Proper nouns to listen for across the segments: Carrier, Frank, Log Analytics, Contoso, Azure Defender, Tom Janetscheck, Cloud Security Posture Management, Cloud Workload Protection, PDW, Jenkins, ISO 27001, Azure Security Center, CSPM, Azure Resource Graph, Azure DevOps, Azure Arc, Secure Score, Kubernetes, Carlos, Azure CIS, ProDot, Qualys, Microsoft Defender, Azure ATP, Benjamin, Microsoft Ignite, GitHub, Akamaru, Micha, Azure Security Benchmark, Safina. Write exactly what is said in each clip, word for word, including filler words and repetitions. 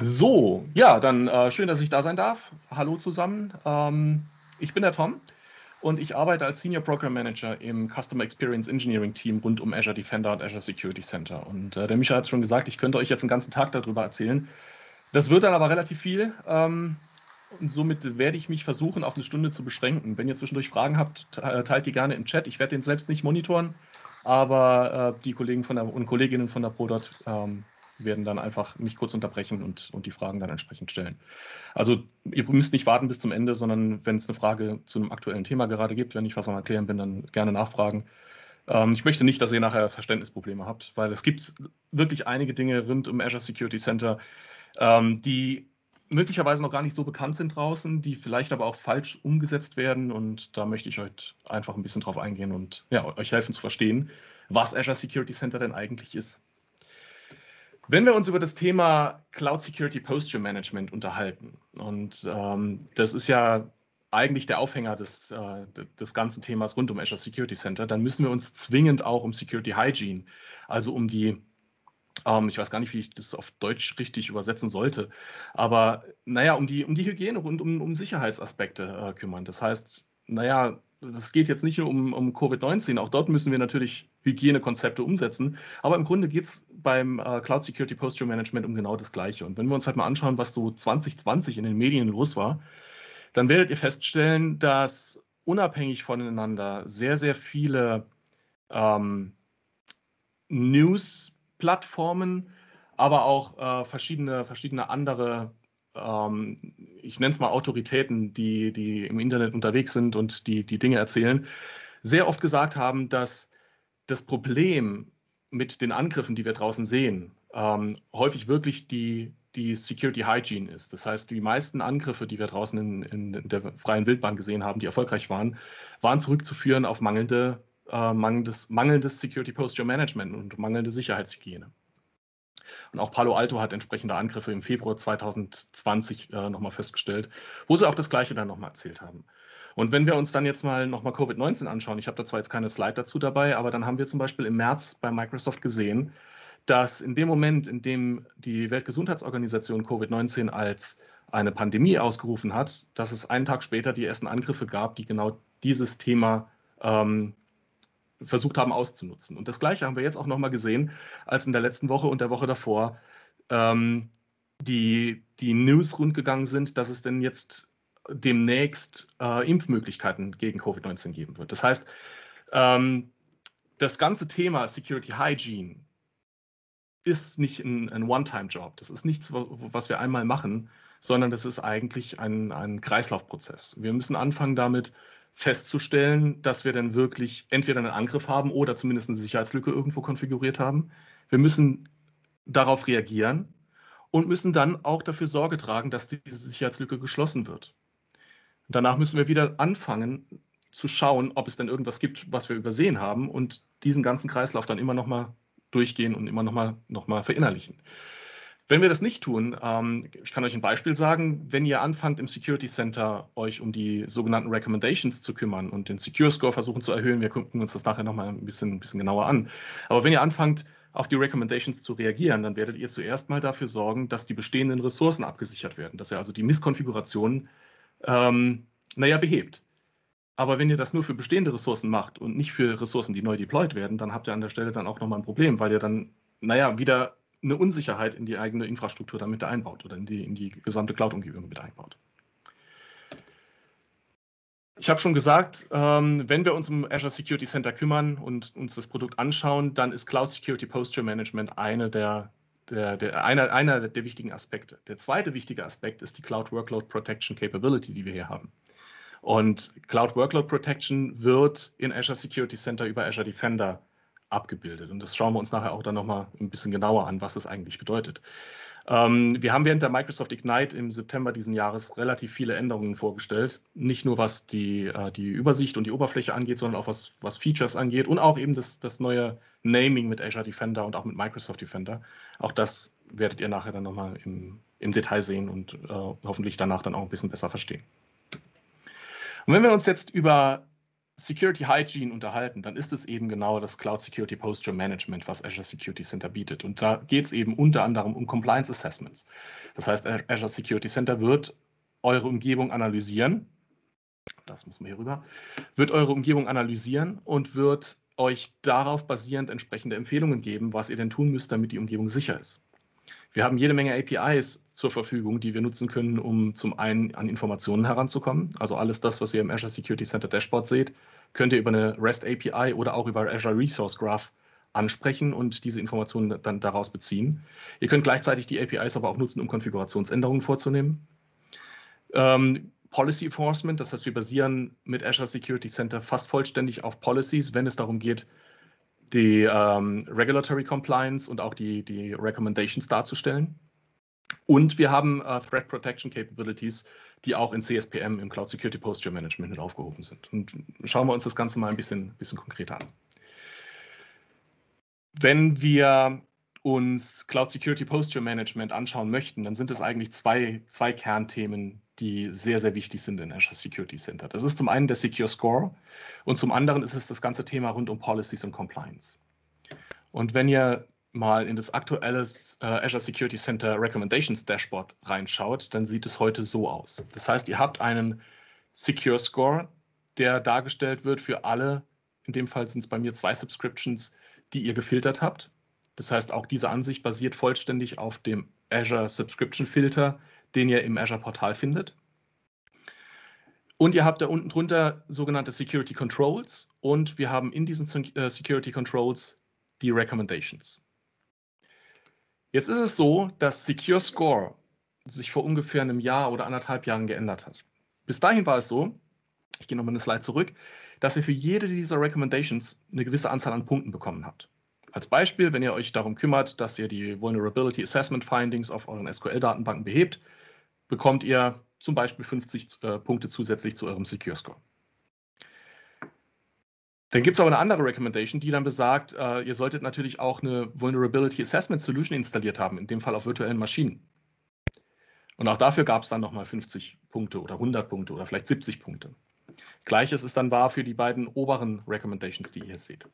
So, ja, dann äh, schön, dass ich da sein darf. Hallo zusammen. Ähm, ich bin der Tom und ich arbeite als Senior Program Manager im Customer Experience Engineering Team rund um Azure Defender und Azure Security Center. Und äh, der Micha hat es schon gesagt, ich könnte euch jetzt einen ganzen Tag darüber erzählen. Das wird dann aber relativ viel. Ähm, Und somit werde ich mich versuchen, auf eine Stunde zu beschränken. Wenn ihr zwischendurch Fragen habt, teilt die gerne im Chat. Ich werde den selbst nicht monitoren, aber äh, die Kollegen von der, und Kolleginnen von der ProDot ähm, werden dann einfach mich kurz unterbrechen und, und die Fragen dann entsprechend stellen. Also ihr müsst nicht warten bis zum Ende, sondern wenn es eine Frage zu einem aktuellen Thema gerade gibt, wenn ich was am Erklären bin, dann gerne nachfragen. Ähm, ich möchte nicht, dass ihr nachher Verständnisprobleme habt, weil es gibt wirklich einige Dinge rund um Azure Security Center, ähm, die möglicherweise noch gar nicht so bekannt sind draußen, die vielleicht aber auch falsch umgesetzt werden. Und da möchte ich heute einfach ein bisschen drauf eingehen und ja, euch helfen zu verstehen, was Azure Security Center denn eigentlich ist. Wenn wir uns über das Thema Cloud Security Posture Management unterhalten, und ähm, das ist ja eigentlich der Aufhänger des, äh, des ganzen Themas rund um Azure Security Center, dann müssen wir uns zwingend auch um Security Hygiene, also um die ich weiß gar nicht, wie ich das auf Deutsch richtig übersetzen sollte, aber naja, um die, um die Hygiene und um, um Sicherheitsaspekte äh, kümmern. Das heißt, naja, es geht jetzt nicht nur um, um Covid neunzehn, auch dort müssen wir natürlich Hygienekonzepte umsetzen, aber im Grunde geht es beim äh, Cloud Security Posture Management um genau das Gleiche. Und wenn wir uns halt mal anschauen, was so zwanzig zwanzig in den Medien los war, dann werdet ihr feststellen, dass unabhängig voneinander sehr, sehr viele ähm, News Plattformen, aber auch äh, verschiedene, verschiedene andere, ähm, ich nenne es mal Autoritäten, die, die im Internet unterwegs sind und die, die Dinge erzählen, sehr oft gesagt haben, dass das Problem mit den Angriffen, die wir draußen sehen, ähm, häufig wirklich die, die Security Hygiene ist. Das heißt, die meisten Angriffe, die wir draußen in, in der freien Wildbahn gesehen haben, die erfolgreich waren, waren zurückzuführen auf mangelnde Äh, mangelndes, mangelndes Security Posture Management und mangelnde Sicherheitshygiene. Und auch Palo Alto hat entsprechende Angriffe im Februar zweitausendzwanzig äh, nochmal festgestellt, wo sie auch das Gleiche dann nochmal erzählt haben. Und wenn wir uns dann jetzt mal nochmal Covid neunzehn anschauen, ich habe da zwar jetzt keine Slide dazu dabei, aber dann haben wir zum Beispiel im März bei Microsoft gesehen, dass in dem Moment, in dem die Weltgesundheitsorganisation Covid neunzehn als eine Pandemie ausgerufen hat, dass es einen Tag später die ersten Angriffe gab, die genau dieses Thema ähm, versucht haben auszunutzen. Und das Gleiche haben wir jetzt auch nochmal gesehen, als in der letzten Woche und der Woche davor ähm, die, die News rundgegangen sind, dass es denn jetzt demnächst äh, Impfmöglichkeiten gegen Covid neunzehn geben wird. Das heißt, ähm, das ganze Thema Security Hygiene ist nicht ein, ein One-Time-Job. Das ist nichts, was wir einmal machen, sondern das ist eigentlich ein, ein Kreislaufprozess. Wir müssen anfangen damit, festzustellen, dass wir dann wirklich entweder einen Angriff haben oder zumindest eine Sicherheitslücke irgendwo konfiguriert haben. Wir müssen darauf reagieren und müssen dann auch dafür Sorge tragen, dass diese Sicherheitslücke geschlossen wird. Danach müssen wir wieder anfangen zu schauen, ob es denn irgendwas gibt, was wir übersehen haben und diesen ganzen Kreislauf dann immer nochmal durchgehen und immer nochmal nochmal verinnerlichen. Wenn wir das nicht tun, ähm, ich kann euch ein Beispiel sagen, wenn ihr anfangt im Security Center euch um die sogenannten Recommendations zu kümmern und den Secure Score versuchen zu erhöhen, wir gucken uns das nachher nochmal ein bisschen, ein bisschen genauer an, aber wenn ihr anfangt auf die Recommendations zu reagieren, dann werdet ihr zuerst mal dafür sorgen, dass die bestehenden Ressourcen abgesichert werden, dass ihr also die Misskonfigurationen ähm, naja, behebt. Aber wenn ihr das nur für bestehende Ressourcen macht und nicht für Ressourcen, die neu deployed werden, dann habt ihr an der Stelle dann auch nochmal ein Problem, weil ihr dann, naja, wieder eine Unsicherheit in die eigene Infrastruktur damit einbaut oder in die, in die gesamte Cloud-Umgebung mit einbaut. Ich habe schon gesagt, ähm, wenn wir uns um Azure Security Center kümmern und uns das Produkt anschauen, dann ist Cloud Security Posture Management eine der, der, der, einer, einer der wichtigen Aspekte. Der zweite wichtige Aspekt ist die Cloud Workload Protection Capability, die wir hier haben. Und Cloud Workload Protection wird in Azure Security Center über Azure Defender abgebildet. Und das schauen wir uns nachher auch dann nochmal ein bisschen genauer an, was das eigentlich bedeutet. Ähm, wir haben während der Microsoft Ignite im September diesen Jahres relativ viele Änderungen vorgestellt. Nicht nur was die, äh, die Übersicht und die Oberfläche angeht, sondern auch was, was Features angeht und auch eben das, das neue Naming mit Azure Defender und auch mit Microsoft Defender. Auch das werdet ihr nachher dann nochmal im, im Detail sehen und äh, hoffentlich danach dann auch ein bisschen besser verstehen. Und wenn wir uns jetzt über Security Hygiene unterhalten, dann ist es eben genau das Cloud Security Posture Management, was Azure Security Center bietet. Und da geht es eben unter anderem um Compliance Assessments. Das heißt, Azure Security Center wird eure Umgebung analysieren, das muss man hier rüber, wird eure Umgebung analysieren und wird euch darauf basierend entsprechende Empfehlungen geben, was ihr denn tun müsst, damit die Umgebung sicher ist. Wir haben jede Menge A P Is zur Verfügung, die wir nutzen können, um zum einen an Informationen heranzukommen. Also alles das, was ihr im Azure Security Center Dashboard seht, könnt ihr über eine REST A P I oder auch über Azure Resource Graph ansprechen und diese Informationen dann daraus beziehen. Ihr könnt gleichzeitig die A P Is aber auch nutzen, um Konfigurationsänderungen vorzunehmen. Ähm, Policy Enforcement, das heißt, wir basieren mit Azure Security Center fast vollständig auf Policies, wenn es darum geht, die ähm, Regulatory Compliance und auch die, die Recommendations darzustellen. Und wir haben äh, Threat Protection Capabilities, die auch in C S P M, im Cloud Security Posture Management, mit aufgehoben sind. Und schauen wir uns das Ganze mal ein bisschen, bisschen konkreter an. Wenn wir uns Cloud Security Posture Management anschauen möchten, dann sind es eigentlich zwei, zwei Kernthemen, die sehr, sehr wichtig sind in Azure Security Center. Das ist zum einen der Secure Score und zum anderen ist es das ganze Thema rund um Policies und Compliance. Und wenn ihr mal in das aktuelle Azure Security Center Recommendations Dashboard reinschaut, dann sieht es heute so aus. Das heißt, ihr habt einen Secure Score, der dargestellt wird für alle, in dem Fall sind es bei mir zwei Subscriptions, die ihr gefiltert habt. Das heißt, auch diese Ansicht basiert vollständig auf dem Azure Subscription Filter, den ihr im Azure Portal findet. Und ihr habt da unten drunter sogenannte Security Controls und wir haben in diesen Security Controls die Recommendations. Jetzt ist es so, dass Secure Score sich vor ungefähr einem Jahr oder anderthalb Jahren geändert hat. Bis dahin war es so, ich gehe nochmal eine Slide zurück, dass ihr für jede dieser Recommendations eine gewisse Anzahl an Punkten bekommen habt. Als Beispiel, wenn ihr euch darum kümmert, dass ihr die Vulnerability Assessment Findings auf euren S Q L-Datenbanken behebt, bekommt ihr zum Beispiel fünfzig äh, Punkte zusätzlich zu eurem Secure Score. Dann gibt es aber eine andere Recommendation, die dann besagt, äh, ihr solltet natürlich auch eine Vulnerability Assessment Solution installiert haben, in dem Fall auf virtuellen Maschinen. Und auch dafür gab es dann nochmal fünfzig Punkte oder hundert Punkte oder vielleicht siebzig Punkte. Gleiches ist dann wahr für die beiden oberen Recommendations, die ihr hier seht.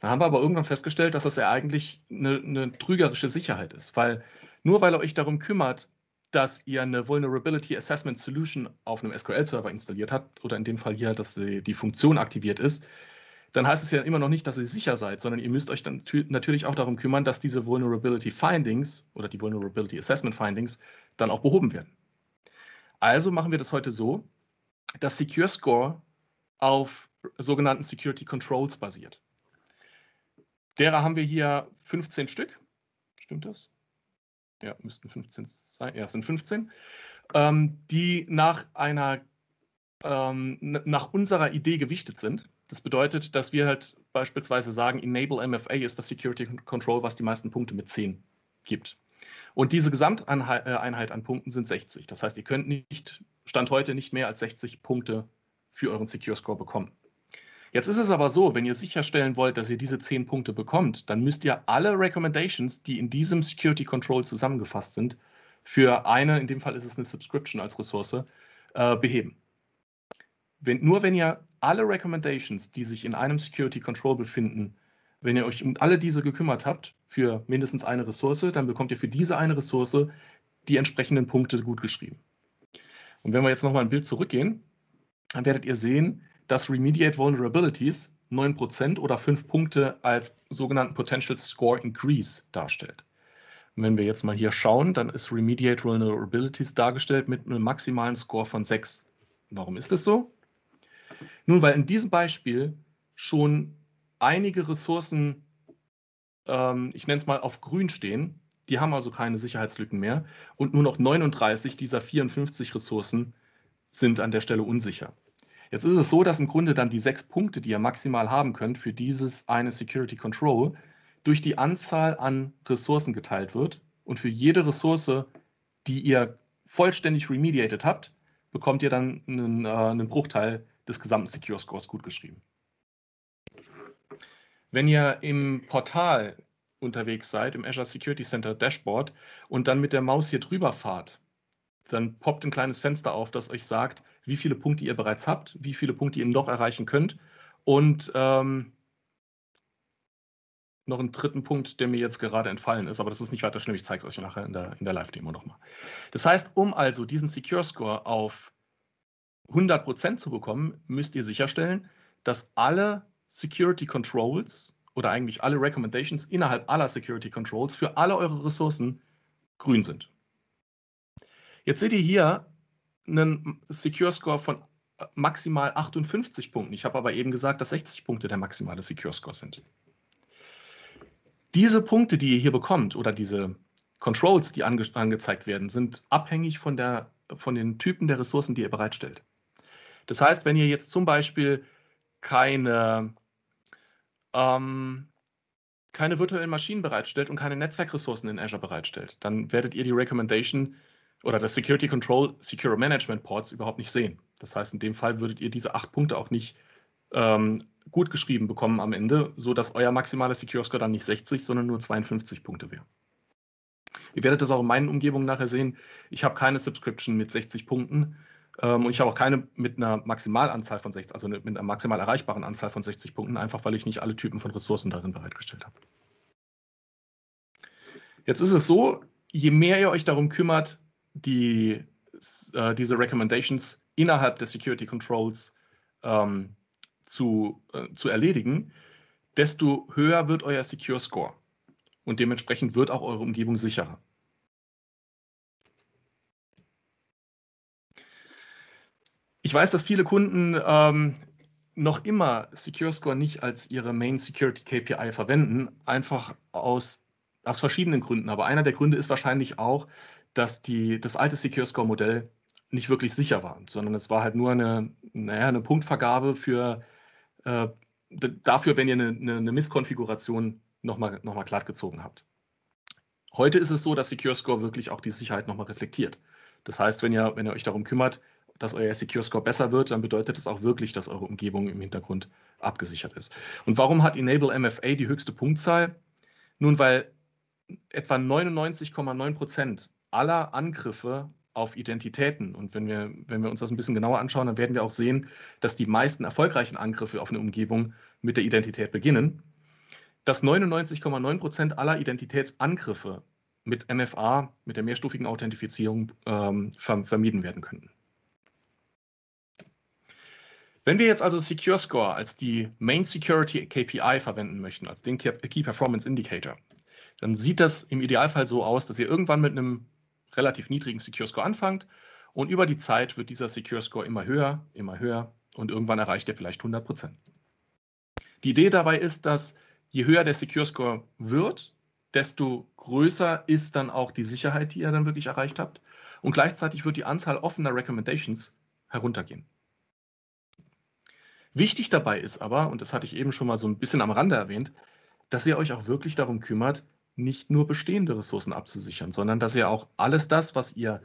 Dann haben wir aber irgendwann festgestellt, dass das ja eigentlich eine, eine trügerische Sicherheit ist, weil nur weil ihr euch darum kümmert, dass ihr eine Vulnerability Assessment Solution auf einem S Q L-Server installiert habt oder in dem Fall hier, dass die, die Funktion aktiviert ist, dann heißt es ja immer noch nicht, dass ihr sicher seid, sondern ihr müsst euch dann natürlich auch darum kümmern, dass diese Vulnerability Findings oder die Vulnerability Assessment Findings dann auch behoben werden. Also machen wir das heute so, dass Secure Score auf sogenannten Security Controls basiert. Derer haben wir hier fünfzehn Stück. Stimmt das? Ja, müssten fünfzehn sein. Ja, es sind fünfzehn. Ähm, die nach, einer, ähm, nach unserer Idee gewichtet sind. Das bedeutet, dass wir halt beispielsweise sagen, Enable M F A ist das Security Control, was die meisten Punkte mit zehn gibt. Und diese Gesamteinheit an Punkten sind sechzig. Das heißt, ihr könnt nicht, Stand heute, nicht mehr als sechzig Punkte für euren Secure Score bekommen. Jetzt ist es aber so, wenn ihr sicherstellen wollt, dass ihr diese zehn Punkte bekommt, dann müsst ihr alle Recommendations, die in diesem Security Control zusammengefasst sind, für eine, in dem Fall ist es eine Subscription als Ressource, äh, beheben. Wenn, nur wenn ihr alle Recommendations, die sich in einem Security Control befinden, wenn ihr euch um alle diese gekümmert habt, für mindestens eine Ressource, dann bekommt ihr für diese eine Ressource die entsprechenden Punkte gutgeschrieben. Und wenn wir jetzt nochmal ein Bild zurückgehen, dann werdet ihr sehen, dass Remediate Vulnerabilities neun Prozent oder fünf Punkte als sogenannten Potential Score Increase darstellt. Und wenn wir jetzt mal hier schauen, dann ist Remediate Vulnerabilities dargestellt mit einem maximalen Score von sechs. Warum ist das so? Nun, weil in diesem Beispiel schon einige Ressourcen, ähm, ich nenne es mal, auf grün stehen. Die haben also keine Sicherheitslücken mehr. Und nur noch neununddreißig dieser vierundfünfzig Ressourcen sind an der Stelle unsicher. Jetzt ist es so, dass im Grunde dann die sechs Punkte, die ihr maximal haben könnt für dieses eine Security Control, durch die Anzahl an Ressourcen geteilt wird. Und für jede Ressource, die ihr vollständig remediated habt, bekommt ihr dann einen, äh, einen Bruchteil des gesamten Secure Scores gutgeschrieben. Wenn ihr im Portal unterwegs seid, im Azure Security Center Dashboard, und dann mit der Maus hier drüber fahrt, dann poppt ein kleines Fenster auf, das euch sagt, wie viele Punkte ihr bereits habt, wie viele Punkte ihr noch erreichen könnt. Und ähm, noch einen dritten Punkt, der mir jetzt gerade entfallen ist, aber das ist nicht weiter schlimm, ich zeige es euch nachher in der, in der Live-Demo nochmal. Das heißt, um also diesen Secure-Score auf hundert Prozent zu bekommen, müsst ihr sicherstellen, dass alle Security Controls oder eigentlich alle Recommendations innerhalb aller Security Controls für alle eure Ressourcen grün sind. Jetzt seht ihr hier einen Secure-Score von maximal achtundfünfzig Punkten. Ich habe aber eben gesagt, dass sechzig Punkte der maximale Secure-Score sind. Diese Punkte, die ihr hier bekommt, oder diese Controls, die ange angezeigt werden, sind abhängig von, der, von den Typen der Ressourcen, die ihr bereitstellt. Das heißt, wenn ihr jetzt zum Beispiel keine, ähm, keine virtuellen Maschinen bereitstellt und keine Netzwerkressourcen in Azure bereitstellt, dann werdet ihr die Recommendation oder das Security Control Secure Management Ports überhaupt nicht sehen. Das heißt, in dem Fall würdet ihr diese acht Punkte auch nicht ähm, gut geschrieben bekommen am Ende, sodass euer maximaler Secure Score dann nicht sechzig, sondern nur zweiundfünfzig Punkte wäre. Ihr werdet das auch in meinen Umgebungen nachher sehen. Ich habe keine Subscription mit sechzig Punkten ähm, und ich habe auch keine mit einer Maximalanzahl von sechzig, also mit einer maximal erreichbaren Anzahl von sechzig Punkten, einfach weil ich nicht alle Typen von Ressourcen darin bereitgestellt habe. Jetzt ist es so, je mehr ihr euch darum kümmert, die, äh, diese Recommendations innerhalb der Security Controls ähm, zu, äh, zu erledigen, desto höher wird euer Secure Score und dementsprechend wird auch eure Umgebung sicherer. Ich weiß, dass viele Kunden ähm, noch immer Secure Score nicht als ihre Main Security K P I verwenden, einfach aus, aus verschiedenen Gründen. Aber einer der Gründe ist wahrscheinlich auch, dass die, das alte Secure-Score-Modell nicht wirklich sicher war, sondern es war halt nur eine, naja, eine Punktvergabe für, äh, dafür, wenn ihr eine, eine Misskonfiguration nochmal nochmal glatt gezogen habt. Heute ist es so, dass Secure-Score wirklich auch die Sicherheit nochmal reflektiert. Das heißt, wenn ihr, wenn ihr euch darum kümmert, dass euer Secure-Score besser wird, dann bedeutet es auch wirklich, dass eure Umgebung im Hintergrund abgesichert ist. Und warum hat Enable M F A die höchste Punktzahl? Nun, weil etwa neunundneunzig Komma neun Prozent aller Angriffe auf Identitäten. Und wenn wir, wenn wir uns das ein bisschen genauer anschauen, dann werden wir auch sehen, dass die meisten erfolgreichen Angriffe auf eine Umgebung mit der Identität beginnen. Dass neunundneunzig Komma neun Prozent aller Identitätsangriffe mit M F A, mit der mehrstufigen Authentifizierung, ähm, vermieden werden könnten. Wenn wir jetzt also Secure Score als die Main Security K P I verwenden möchten, als den Key Performance Indicator, dann sieht das im Idealfall so aus, dass ihr irgendwann mit einem relativ niedrigen Secure Score anfangt und über die Zeit wird dieser Secure Score immer höher, immer höher und irgendwann erreicht er vielleicht hundert Prozent. Die Idee dabei ist, dass je höher der Secure Score wird, desto größer ist dann auch die Sicherheit, die ihr dann wirklich erreicht habt und gleichzeitig wird die Anzahl offener Recommendations heruntergehen. Wichtig dabei ist aber, und das hatte ich eben schon mal so ein bisschen am Rande erwähnt, dass ihr euch auch wirklich darum kümmert, nicht nur bestehende Ressourcen abzusichern, sondern dass ihr auch alles das, was ihr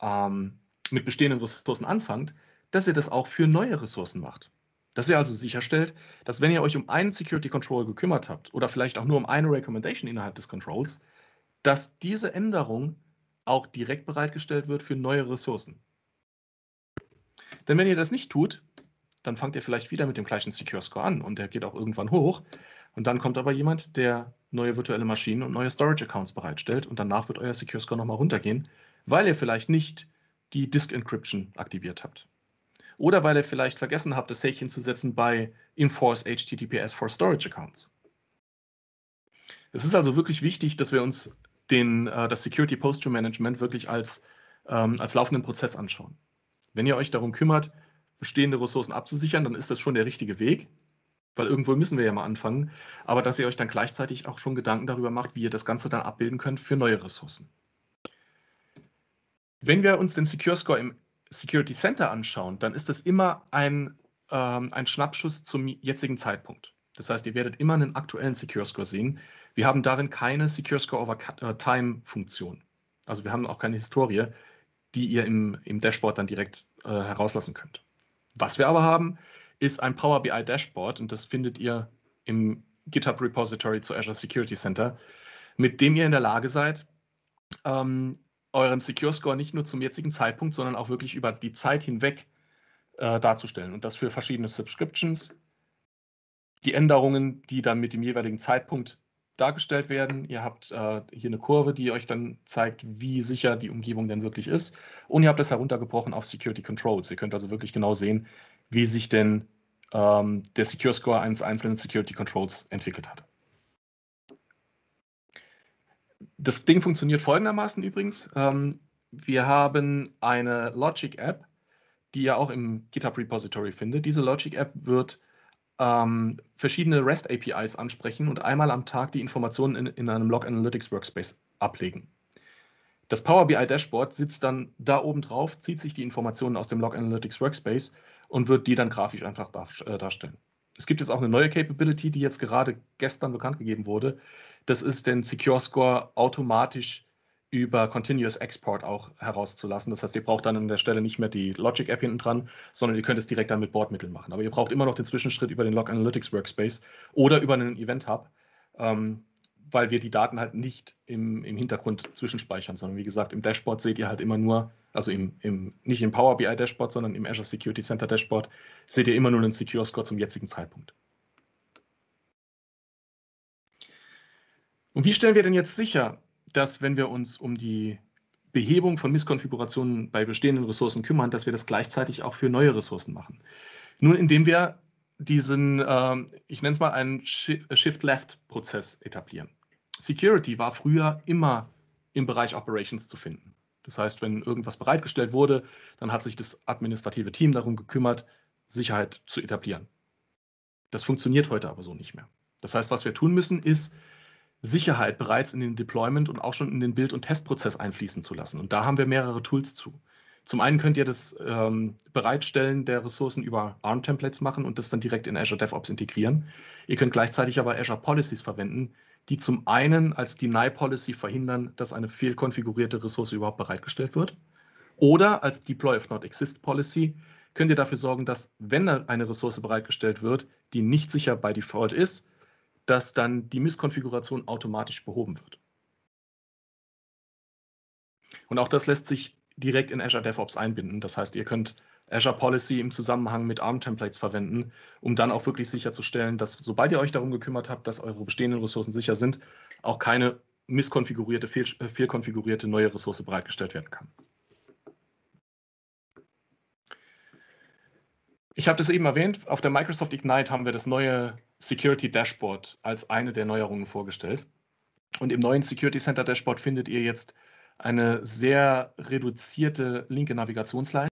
ähm, mit bestehenden Ressourcen anfangt, dass ihr das auch für neue Ressourcen macht. Dass ihr also sicherstellt, dass wenn ihr euch um einen Security Control gekümmert habt oder vielleicht auch nur um eine Recommendation innerhalb des Controls, dass diese Änderung auch direkt bereitgestellt wird für neue Ressourcen. Denn wenn ihr das nicht tut, dann fangt ihr vielleicht wieder mit dem gleichen Secure Score an und der geht auch irgendwann hoch. Und dann kommt aber jemand, der neue virtuelle Maschinen und neue Storage-Accounts bereitstellt und danach wird euer Secure Score nochmal runtergehen, weil ihr vielleicht nicht die Disk-Encryption aktiviert habt. Oder weil ihr vielleicht vergessen habt, das Häkchen zu setzen bei Enforce H T T P S for Storage Accounts. Es ist also wirklich wichtig, dass wir uns den, äh, das Security Posture Management wirklich als, ähm, als laufenden Prozess anschauen. Wenn ihr euch darum kümmert, bestehende Ressourcen abzusichern, dann ist das schon der richtige Weg. Weil irgendwo müssen wir ja mal anfangen, aber dass ihr euch dann gleichzeitig auch schon Gedanken darüber macht, wie ihr das Ganze dann abbilden könnt für neue Ressourcen. Wenn wir uns den Secure Score im Security Center anschauen, dann ist das immer ein, ähm, ein Schnappschuss zum jetzigen Zeitpunkt. Das heißt, ihr werdet immer einen aktuellen Secure Score sehen. Wir haben darin keine Secure Score over Time Funktion. Also wir haben auch keine Historie, die ihr im, im Dashboard dann direkt äh, herauslassen könnt. Was wir aber haben, ist ein Power B I Dashboard und das findet ihr im GitHub Repository zu Azure Security Center, mit dem ihr in der Lage seid, ähm, euren Secure Score nicht nur zum jetzigen Zeitpunkt, sondern auch wirklich über die Zeit hinweg äh, darzustellen und das für verschiedene Subscriptions. Die Änderungen, die dann mit dem jeweiligen Zeitpunkt dargestellt werden. Ihr habt äh, hier eine Kurve, die euch dann zeigt, wie sicher die Umgebung denn wirklich ist. Und ihr habt das heruntergebrochen auf Security Controls. Ihr könnt also wirklich genau sehen, wie sich denn ähm, der Secure Score eines einzelnen Security Controls entwickelt hat. Das Ding funktioniert folgendermaßen übrigens. Ähm, wir haben eine Logic-App, die ihr auch im GitHub-Repository findet. Diese Logic-App wird ähm, verschiedene REST-A P Is ansprechen und einmal am Tag die Informationen in, in einem Log Analytics Workspace ablegen. Das Power B I Dashboard sitzt dann da oben drauf, zieht sich die Informationen aus dem Log Analytics Workspace und wird die dann grafisch einfach dar, äh, darstellen. Es gibt jetzt auch eine neue Capability, die jetzt gerade gestern bekannt gegeben wurde. Das ist den Secure Score automatisch über Continuous Export auch herauszulassen. Das heißt, ihr braucht dann an der Stelle nicht mehr die Logic-App hinten dran, sondern ihr könnt es direkt dann mit Bordmitteln machen. Aber ihr braucht immer noch den Zwischenschritt über den Log Analytics Workspace oder über einen Event Hub, ähm, weil wir die Daten halt nicht im, im Hintergrund zwischenspeichern, sondern wie gesagt, im Dashboard seht ihr halt immer nur, also im, im, nicht im Power B I Dashboard, sondern im Azure Security Center Dashboard, seht ihr immer nur den Secure Score zum jetzigen Zeitpunkt. Und wie stellen wir denn jetzt sicher, dass, wenn wir uns um die Behebung von Misskonfigurationen bei bestehenden Ressourcen kümmern, dass wir das gleichzeitig auch für neue Ressourcen machen? Nun, indem wir diesen, äh, ich nenne es mal einen Shift-Left-Prozess etablieren. Security war früher immer im Bereich Operations zu finden. Das heißt, wenn irgendwas bereitgestellt wurde, dann hat sich das administrative Team darum gekümmert, Sicherheit zu etablieren. Das funktioniert heute aber so nicht mehr. Das heißt, was wir tun müssen, ist, Sicherheit bereits in den Deployment und auch schon in den Build- und Testprozess einfließen zu lassen. Und da haben wir mehrere Tools zu. Zum einen könnt ihr das ähm, Bereitstellen der Ressourcen über A R M-Templates machen und das dann direkt in Azure DevOps integrieren. Ihr könnt gleichzeitig aber Azure Policies verwenden, die zum einen als Deny-Policy verhindern, dass eine fehlkonfigurierte Ressource überhaupt bereitgestellt wird. Oder als Deploy if not exist Policy könnt ihr dafür sorgen, dass, wenn eine Ressource bereitgestellt wird, die nicht sicher by Default ist, dass dann die Misskonfiguration automatisch behoben wird. Und auch das lässt sich direkt in Azure DevOps einbinden. Das heißt, ihr könnt Azure Policy im Zusammenhang mit A R M-Templates verwenden, um dann auch wirklich sicherzustellen, dass, sobald ihr euch darum gekümmert habt, dass eure bestehenden Ressourcen sicher sind, auch keine misskonfigurierte, fehl, fehlkonfigurierte neue Ressource bereitgestellt werden kann. Ich habe das eben erwähnt, auf der Microsoft Ignite haben wir das neue Security Dashboard als eine der Neuerungen vorgestellt. Und im neuen Security Center Dashboard findet ihr jetzt eine sehr reduzierte linke Navigationsleiste.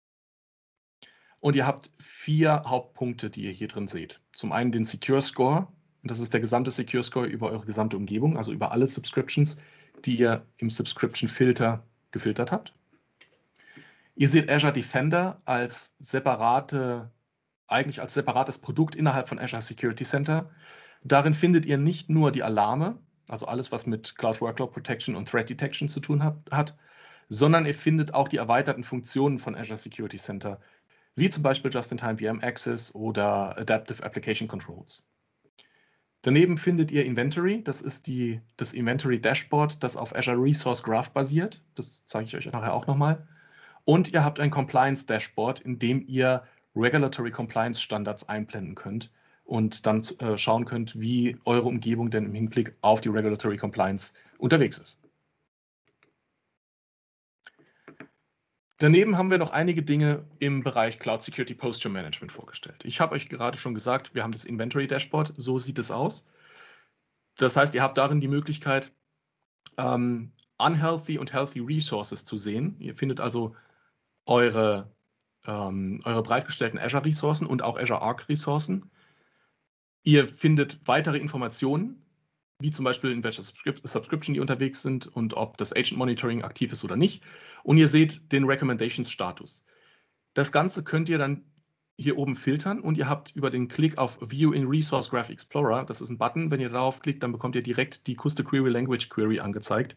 Und ihr habt vier Hauptpunkte, die ihr hier drin seht. Zum einen den Secure Score. Und das ist der gesamte Secure Score über eure gesamte Umgebung, also über alle Subscriptions, die ihr im Subscription Filter gefiltert habt. Ihr seht Azure Defender als separate eigentlich als separates Produkt innerhalb von Azure Security Center. Darin findet ihr nicht nur die Alarme, also alles, was mit Cloud Workload Protection und Threat Detection zu tun hat, hat, sondern ihr findet auch die erweiterten Funktionen von Azure Security Center, wie zum Beispiel Just-in-Time V M Access oder Adaptive Application Controls. Daneben findet ihr Inventory, das ist die, das Inventory Dashboard, das auf Azure Resource Graph basiert. Das zeige ich euch nachher auch nochmal. Und ihr habt ein Compliance Dashboard, in dem ihr Regulatory Compliance Standards einblenden könnt und dann äh, schauen könnt, wie eure Umgebung denn im Hinblick auf die Regulatory Compliance unterwegs ist. Daneben haben wir noch einige Dinge im Bereich Cloud Security Posture Management vorgestellt. Ich habe euch gerade schon gesagt, wir haben das Inventory Dashboard, so sieht es aus. Das heißt, ihr habt darin die Möglichkeit, ähm, unhealthy und healthy Resources zu sehen. Ihr findet also eure Ähm, eure bereitgestellten Azure-Ressourcen und auch Azure Arc-Ressourcen. Ihr findet weitere Informationen, wie zum Beispiel in welcher Subscription die unterwegs sind und ob das Agent Monitoring aktiv ist oder nicht. Und ihr seht den Recommendations-Status. Das Ganze könnt ihr dann hier oben filtern und ihr habt über den Klick auf View in Resource Graph Explorer, das ist ein Button, wenn ihr darauf klickt, dann bekommt ihr direkt die Custom-Query-Language-Query angezeigt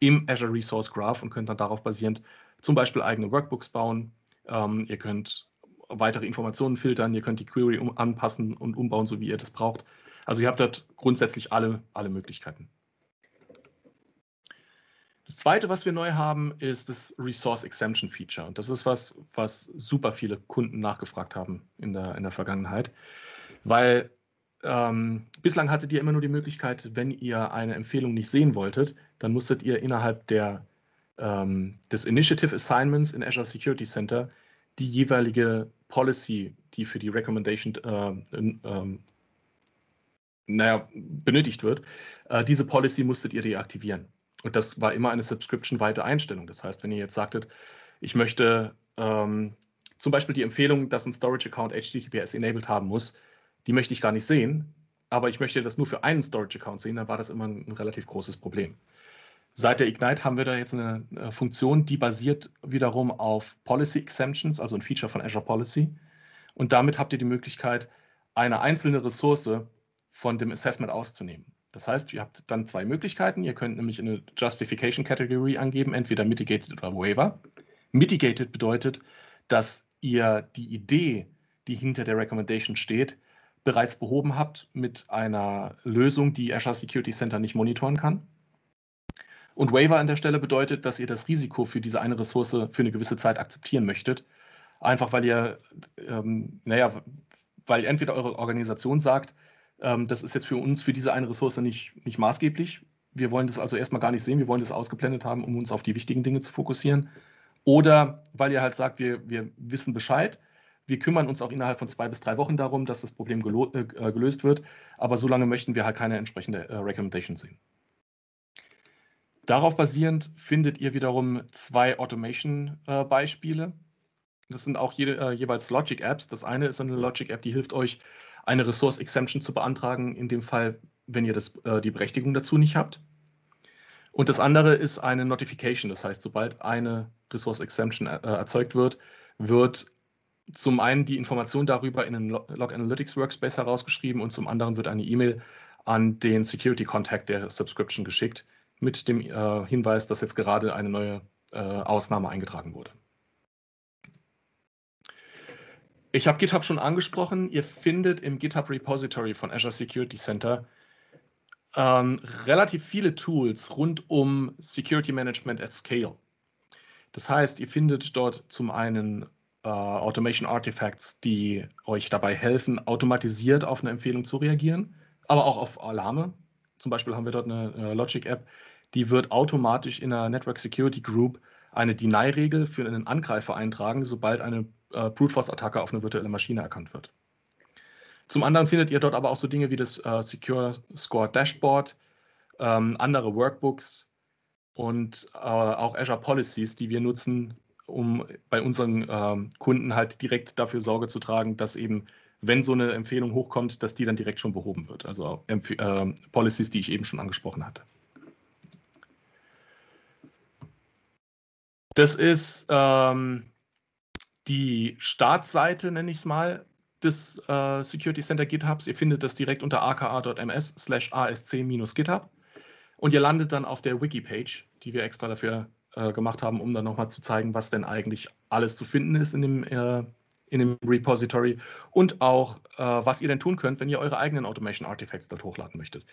im Azure Resource Graph und könnt dann darauf basierend zum Beispiel eigene Workbooks bauen. Ähm, ihr könnt weitere Informationen filtern, ihr könnt die Query um, anpassen und umbauen, so wie ihr das braucht. Also ihr habt dort grundsätzlich alle, alle Möglichkeiten. Das Zweite, was wir neu haben, ist das Resource Exemption Feature. Und das ist was, was super viele Kunden nachgefragt haben in der, in der Vergangenheit, weil ähm, bislang hattet ihr immer nur die Möglichkeit, wenn ihr eine Empfehlung nicht sehen wolltet, dann musstet ihr innerhalb der, ähm, des Initiative Assignments in Azure Security Center die jeweilige Policy, die für die Recommendation äh, in, ähm, naja, benötigt wird, äh, diese Policy musstet ihr deaktivieren. Und das war immer eine subscription-weite Einstellung. Das heißt, wenn ihr jetzt sagtet, ich möchte ähm, zum Beispiel die Empfehlung, dass ein Storage-Account H T T P S enabled haben muss, die möchte ich gar nicht sehen, aber ich möchte das nur für einen Storage-Account sehen, dann war das immer ein, ein relativ großes Problem. Seit der Ignite haben wir da jetzt eine äh, Funktion, die basiert wiederum auf Policy Exemptions, also ein Feature von Azure Policy. Und damit habt ihr die Möglichkeit, eine einzelne Ressource von dem Assessment auszunehmen. Das heißt, ihr habt dann zwei Möglichkeiten. Ihr könnt nämlich eine Justification Category angeben, entweder Mitigated oder Waiver. Mitigated bedeutet, dass ihr die Idee, die hinter der Recommendation steht, bereits behoben habt mit einer Lösung, die Azure Security Center nicht monitoren kann. Und Waiver an der Stelle bedeutet, dass ihr das Risiko für diese eine Ressource für eine gewisse Zeit akzeptieren möchtet, einfach weil ihr, ähm, naja, weil entweder eure Organisation sagt, das ist jetzt für uns, für diese eine Ressource nicht, nicht maßgeblich. Wir wollen das also erstmal gar nicht sehen. Wir wollen das ausgeblendet haben, um uns auf die wichtigen Dinge zu fokussieren. Oder weil ihr halt sagt, wir, wir wissen Bescheid. Wir kümmern uns auch innerhalb von zwei bis drei Wochen darum, dass das Problem äh, gelöst wird. Aber solange möchten wir halt keine entsprechende äh, Recommendation sehen. Darauf basierend findet ihr wiederum zwei Automation-Beispiele. Äh, das sind auch jede, äh, jeweils Logic-Apps. Das eine ist eine Logic-App, die hilft euch, eine Resource Exemption zu beantragen, in dem Fall, wenn ihr das, äh, die Berechtigung dazu nicht habt. Und das andere ist eine Notification, das heißt, sobald eine Resource Exemption äh, erzeugt wird, wird zum einen die Information darüber in den Log Analytics Workspace herausgeschrieben und zum anderen wird eine E-Mail an den Security Contact der Subscription geschickt, mit dem äh, Hinweis, dass jetzt gerade eine neue äh, Ausnahme eingetragen wurde. Ich habe GitHub schon angesprochen. Ihr findet im GitHub-Repository von Azure Security Center ähm, relativ viele Tools rund um Security Management at Scale. Das heißt, ihr findet dort zum einen äh, Automation Artifacts, die euch dabei helfen, automatisiert auf eine Empfehlung zu reagieren, aber auch auf Alarme. Zum Beispiel haben wir dort eine äh, Logic-App, die wird automatisch in einer Network Security Group eine Deny-Regel für einen Angreifer eintragen, sobald eine Uh, Brute-Force-Attacke auf eine virtuelle Maschine erkannt wird. Zum anderen findet ihr dort aber auch so Dinge wie das uh, Secure Score Dashboard, ähm, andere Workbooks und äh, auch Azure Policies, die wir nutzen, um bei unseren ähm, Kunden halt direkt dafür Sorge zu tragen, dass eben, wenn so eine Empfehlung hochkommt, dass die dann direkt schon behoben wird. Also äh, Policies, die ich eben schon angesprochen hatte. Das ist ähm, die Startseite, nenne ich es mal, des äh, Security Center GitHubs. Ihr findet das direkt unter a k a punkt m s slash a s c minus github und ihr landet dann auf der Wiki-Page, die wir extra dafür äh, gemacht haben, um dann nochmal zu zeigen, was denn eigentlich alles zu finden ist in dem, äh, in dem Repository und auch, äh, was ihr denn tun könnt, wenn ihr eure eigenen Automation Artifacts dort hochladen möchtet.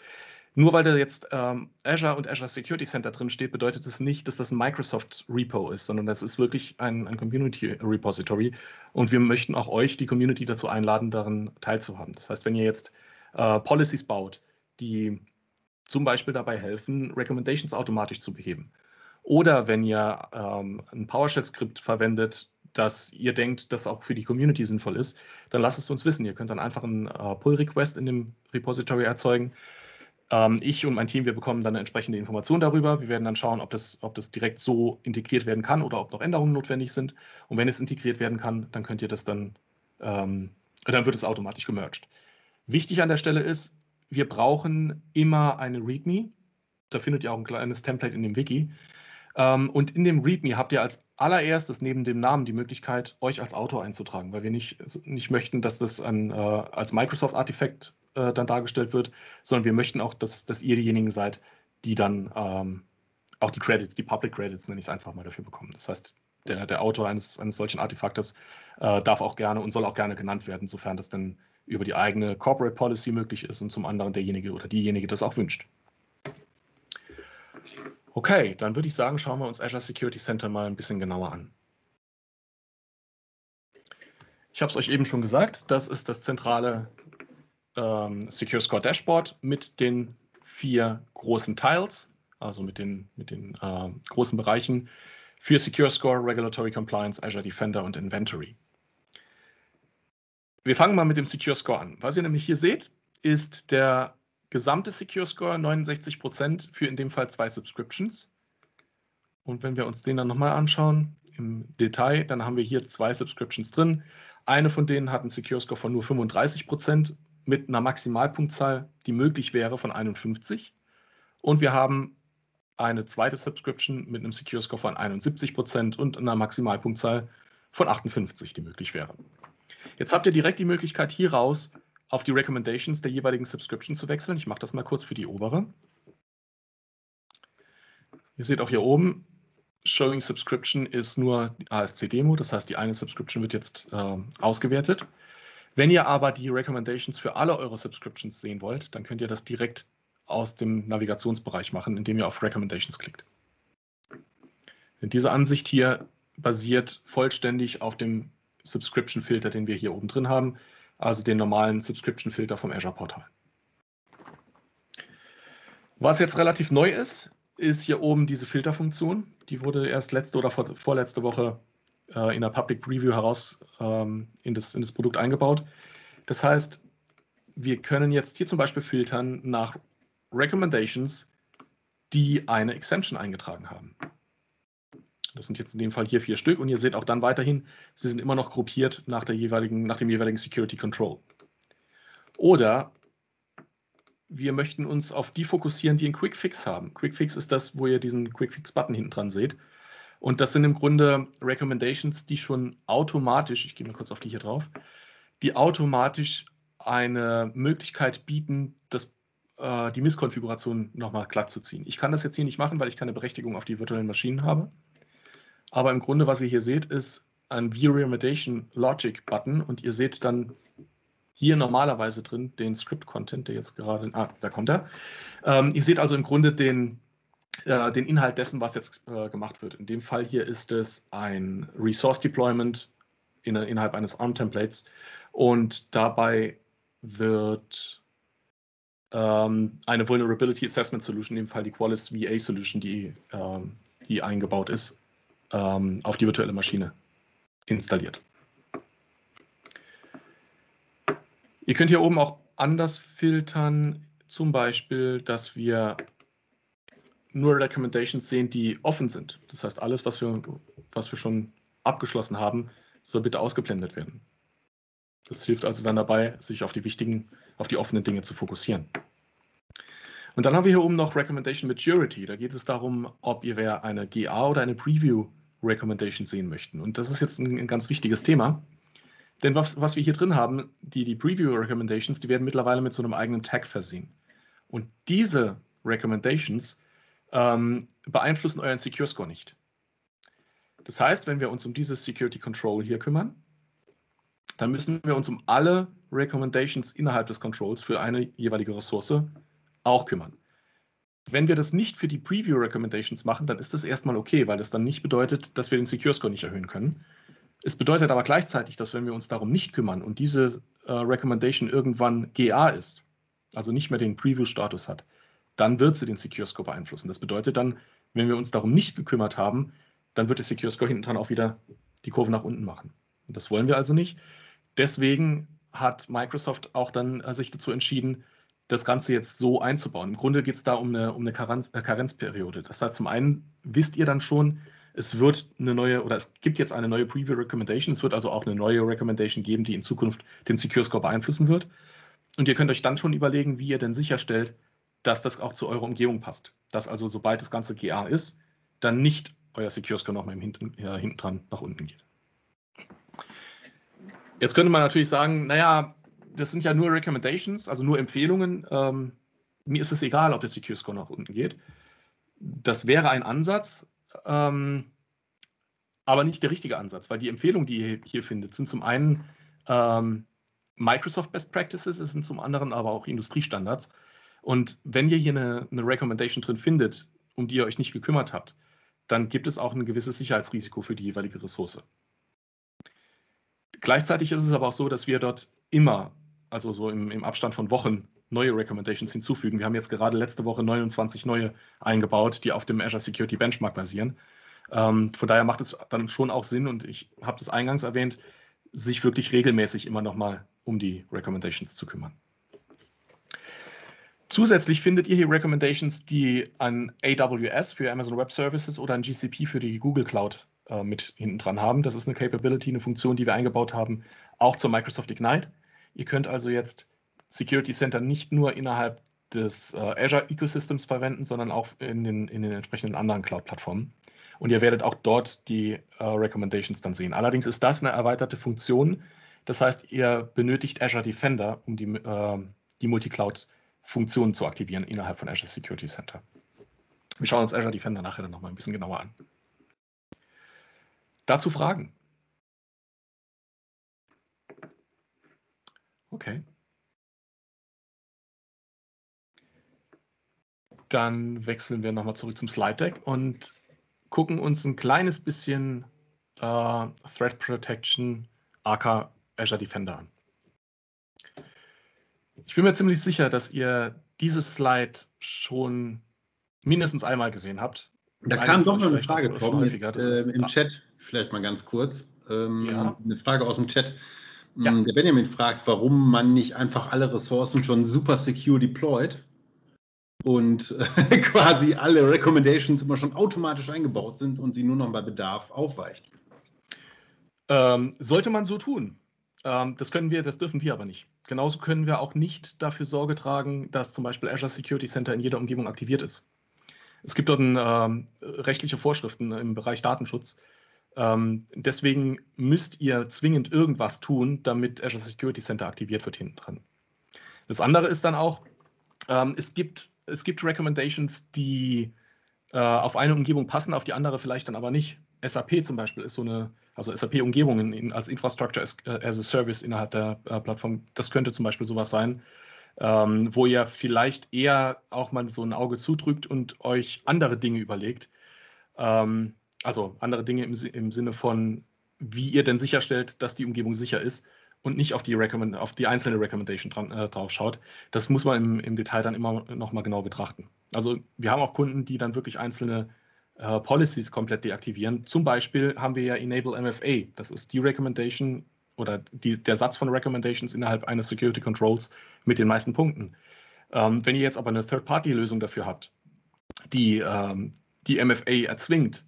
Nur weil da jetzt ähm, Azure und Azure Security Center drin steht, bedeutet das nicht, dass das ein Microsoft Repo ist, sondern das ist wirklich ein, ein Community Repository und wir möchten auch euch, die Community, dazu einladen, daran teilzuhaben. Das heißt, wenn ihr jetzt äh, Policies baut, die zum Beispiel dabei helfen, Recommendations automatisch zu beheben oder wenn ihr ähm, ein PowerShell-Skript verwendet, dass ihr denkt, dass auch für die Community sinnvoll ist, dann lasst es uns wissen. Ihr könnt dann einfach einen äh, Pull-Request in dem Repository erzeugen. Ich und mein Team, wir bekommen dann eine entsprechende Information darüber. Wir werden dann schauen, ob das, ob das direkt so integriert werden kann oder ob noch Änderungen notwendig sind. Und wenn es integriert werden kann, dann könnt ihr das dann, ähm, dann wird es automatisch gemerged. Wichtig an der Stelle ist, wir brauchen immer eine README. Da findet ihr auch ein kleines Template in dem Wiki. Ähm, und in dem README habt ihr als allererstes neben dem Namen die Möglichkeit, euch als Autor einzutragen, weil wir nicht, nicht möchten, dass das an, äh, als Microsoft-Artefakt dann dargestellt wird, sondern wir möchten auch, dass, dass ihr diejenigen seid, die dann ähm, auch die Credits, die Public Credits, nenne ich es einfach mal, dafür bekommen. Das heißt, der, der Autor eines, eines solchen Artefaktes äh, darf auch gerne und soll auch gerne genannt werden, sofern das dann über die eigene Corporate Policy möglich ist und zum anderen derjenige oder diejenige das auch wünscht. Okay, dann würde ich sagen, schauen wir uns Azure Security Center mal ein bisschen genauer an. Ich habe es euch eben schon gesagt, das ist das zentrale ähm, Secure Score Dashboard mit den vier großen Tiles, also mit den, mit den äh, großen Bereichen für Secure Score, Regulatory Compliance, Azure Defender und Inventory. Wir fangen mal mit dem Secure Score an. Was ihr nämlich hier seht, ist der gesamte Secure Score, neunundsechzig Prozent für in dem Fall zwei Subscriptions. Und wenn wir uns den dann nochmal anschauen im Detail, dann haben wir hier zwei Subscriptions drin. Eine von denen hat einen Secure Score von nur fünfunddreißig Prozent mit einer Maximalpunktzahl, die möglich wäre, von einundfünfzig. Und wir haben eine zweite Subscription mit einem Secure Score von einundsiebzig Prozent und einer Maximalpunktzahl von achtundfünfzig, die möglich wäre. Jetzt habt ihr direkt die Möglichkeit, hier raus auf die Recommendations der jeweiligen Subscription zu wechseln. Ich mache das mal kurz für die obere. Ihr seht auch hier oben, Showing Subscription ist nur A S C-Demo, das heißt, die eine Subscription wird jetzt äh, ausgewertet. Wenn ihr aber die Recommendations für alle eure Subscriptions sehen wollt, dann könnt ihr das direkt aus dem Navigationsbereich machen, indem ihr auf Recommendations klickt. Und diese Ansicht hier basiert vollständig auf dem Subscription-Filter, den wir hier oben drin haben, also den normalen Subscription-Filter vom Azure-Portal. Was jetzt relativ neu ist, ist hier oben diese Filterfunktion. Die wurde erst letzte oder vor, vorletzte Woche äh, in der Public Preview heraus ähm, in, das, in das Produkt eingebaut. Das heißt, wir können jetzt hier zum Beispiel filtern nach Recommendations, die eine Exemption eingetragen haben. Das sind jetzt in dem Fall hier vier Stück und ihr seht auch dann weiterhin, sie sind immer noch gruppiert nach der jeweiligen, nach dem jeweiligen Security Control. Oder wir möchten uns auf die fokussieren, die einen Quick Fix haben. Quick Fix ist das, wo ihr diesen Quick Fix Button hinten dran seht. Und das sind im Grunde Recommendations, die schon automatisch, ich gehe mal kurz auf die hier drauf, die automatisch eine Möglichkeit bieten, das äh, die Misskonfiguration nochmal glatt zu ziehen. Ich kann das jetzt hier nicht machen, weil ich keine Berechtigung auf die virtuellen Maschinen habe. Aber im Grunde, was ihr hier seht, ist ein View Remediation Logic Button und ihr seht dann hier normalerweise drin den Script-Content, der jetzt gerade, ah, da kommt er. Ähm, ihr seht also im Grunde den, äh, den Inhalt dessen, was jetzt äh, gemacht wird. In dem Fall hier ist es ein Resource Deployment in, innerhalb eines A R M-Templates und dabei wird ähm, eine Vulnerability Assessment Solution, in dem Fall die Qualys V A Solution, die, ähm, die eingebaut ist, auf die virtuelle Maschine installiert. Ihr könnt hier oben auch anders filtern, zum Beispiel, dass wir nur Recommendations sehen, die offen sind. Das heißt, alles, was wir, was wir schon abgeschlossen haben, soll bitte ausgeblendet werden. Das hilft also dann dabei, sich auf die wichtigen, auf die offenen Dinge zu fokussieren. Und dann haben wir hier oben noch Recommendation Maturity. Da geht es darum, ob ihr eine G A oder eine Preview Recommendation sehen möchten. Und das ist jetzt ein, ein ganz wichtiges Thema, denn was, was wir hier drin haben, die, die Preview Recommendations, die werden mittlerweile mit so einem eigenen Tag versehen. Und diese Recommendations ähm, beeinflussen euren Secure Score nicht. Das heißt, wenn wir uns um dieses Security Control hier kümmern, dann müssen wir uns um alle Recommendations innerhalb des Controls für eine jeweilige Ressource auch kümmern. Wenn wir das nicht für die Preview Recommendations machen, dann ist das erstmal okay, weil das dann nicht bedeutet, dass wir den Secure Score nicht erhöhen können. Es bedeutet aber gleichzeitig, dass wenn wir uns darum nicht kümmern und diese äh, Recommendation irgendwann G A ist, also nicht mehr den Preview-Status hat, dann wird sie den Secure Score beeinflussen. Das bedeutet dann, wenn wir uns darum nicht gekümmert haben, dann wird der Secure Score hinten dran auch wieder die Kurve nach unten machen. Und das wollen wir also nicht. Deswegen hat Microsoft auch dann äh, sich dazu entschieden, das Ganze jetzt so einzubauen. Im Grunde geht es da um eine, um eine Karenz, äh, Karenzperiode. Das heißt, zum einen wisst ihr dann schon, es wird eine neue oder es gibt jetzt eine neue Preview Recommendation. Es wird also auch eine neue Recommendation geben, die in Zukunft den Secure Score beeinflussen wird. Und ihr könnt euch dann schon überlegen, wie ihr denn sicherstellt, dass das auch zu eurer Umgebung passt. Dass also, sobald das Ganze G A ist, dann nicht euer Secure Score nochmal im hinten, äh, hinten dran nach unten geht. Jetzt könnte man natürlich sagen, naja, das sind ja nur Recommendations, also nur Empfehlungen. Ähm, mir ist es egal, ob der Secure Score nach unten geht. Das wäre ein Ansatz, ähm, aber nicht der richtige Ansatz, weil die Empfehlungen, die ihr hier findet, sind zum einen ähm, Microsoft Best Practices, es sind zum anderen aber auch Industriestandards. Und wenn ihr hier eine, eine Recommendation drin findet um die ihr euch nicht gekümmert habt, dann gibt es auch ein gewisses Sicherheitsrisiko für die jeweilige Ressource. Gleichzeitig ist es aber auch so, dass wir dort immer, also so im, im Abstand von Wochen, neue Recommendations hinzufügen. Wir haben jetzt gerade letzte Woche neunundzwanzig neue eingebaut, die auf dem Azure Security Benchmark basieren. Ähm, von daher macht es dann schon auch Sinn, und ich habe das eingangs erwähnt, sich wirklich regelmäßig immer nochmal um die Recommendations zu kümmern. Zusätzlich findet ihr hier Recommendations, die an A W S für Amazon Web Services oder an G C P für die Google Cloud äh, mit hinten dran haben. Das ist eine Capability, eine Funktion, die wir eingebaut haben, auch zur Microsoft Ignite. Ihr könnt also jetzt Security Center nicht nur innerhalb des äh, Azure Ecosystems verwenden, sondern auch in den, in den entsprechenden anderen Cloud-Plattformen. Und ihr werdet auch dort die äh, Recommendations dann sehen. Allerdings ist das eine erweiterte Funktion. Das heißt, ihr benötigt Azure Defender, um die, äh, die Multi-Cloud-Funktionen zu aktivieren innerhalb von Azure Security Center. Wir schauen uns Azure Defender nachher dann nochmal ein bisschen genauer an. Dazu Fragen? Okay. Dann wechseln wir nochmal zurück zum Slide-Deck und gucken uns ein kleines bisschen äh, Threat Protection aka Azure Defender an. Ich bin mir ziemlich sicher, dass ihr dieses Slide schon mindestens einmal gesehen habt. Da kam doch noch eine Frage kommen, mit, äh, im Chat, vielleicht mal ganz kurz. Ähm, ja. Eine Frage aus dem Chat. Ja. Der Benjamin fragt, warum man nicht einfach alle Ressourcen schon super secure deployt und äh, quasi alle Recommendations immer schon automatisch eingebaut sind und sie nur noch bei Bedarf aufweicht. Ähm, sollte man so tun. Ähm, das können wir, das dürfen wir aber nicht. Genauso können wir auch nicht dafür Sorge tragen, dass zum Beispiel Azure Security Center in jeder Umgebung aktiviert ist. Es gibt dort ein, ähm, rechtliche Vorschriften im Bereich Datenschutz. Ähm, deswegen müsst ihr zwingend irgendwas tun, damit Azure Security Center aktiviert wird hinten dran. Das andere ist dann auch, ähm, es gibt Es gibt Recommendations, die äh, auf eine Umgebung passen, auf die andere vielleicht dann aber nicht. S A P zum Beispiel ist so eine, also S A P-Umgebungen in, als Infrastructure as, as a Service innerhalb der äh, Plattform, das könnte zum Beispiel sowas sein, ähm, wo ihr vielleicht eher auch mal so ein Auge zudrückt und euch andere Dinge überlegt. Ähm, also andere Dinge im, im Sinne von, wie ihr denn sicherstellt, dass die Umgebung sicher ist. Und nicht auf die, Recommend auf die einzelne Recommendation dran, äh, drauf schaut. Das muss man im, im Detail dann immer noch mal genau betrachten. Also wir haben auch Kunden, die dann wirklich einzelne äh, Policies komplett deaktivieren. Zum Beispiel haben wir ja Enable M F A. Das ist die Recommendation oder die, der Satz von Recommendations innerhalb eines Security Controls mit den meisten Punkten. Ähm, wenn ihr jetzt aber eine Third-Party-Lösung dafür habt, die ähm, die M F A erzwingt,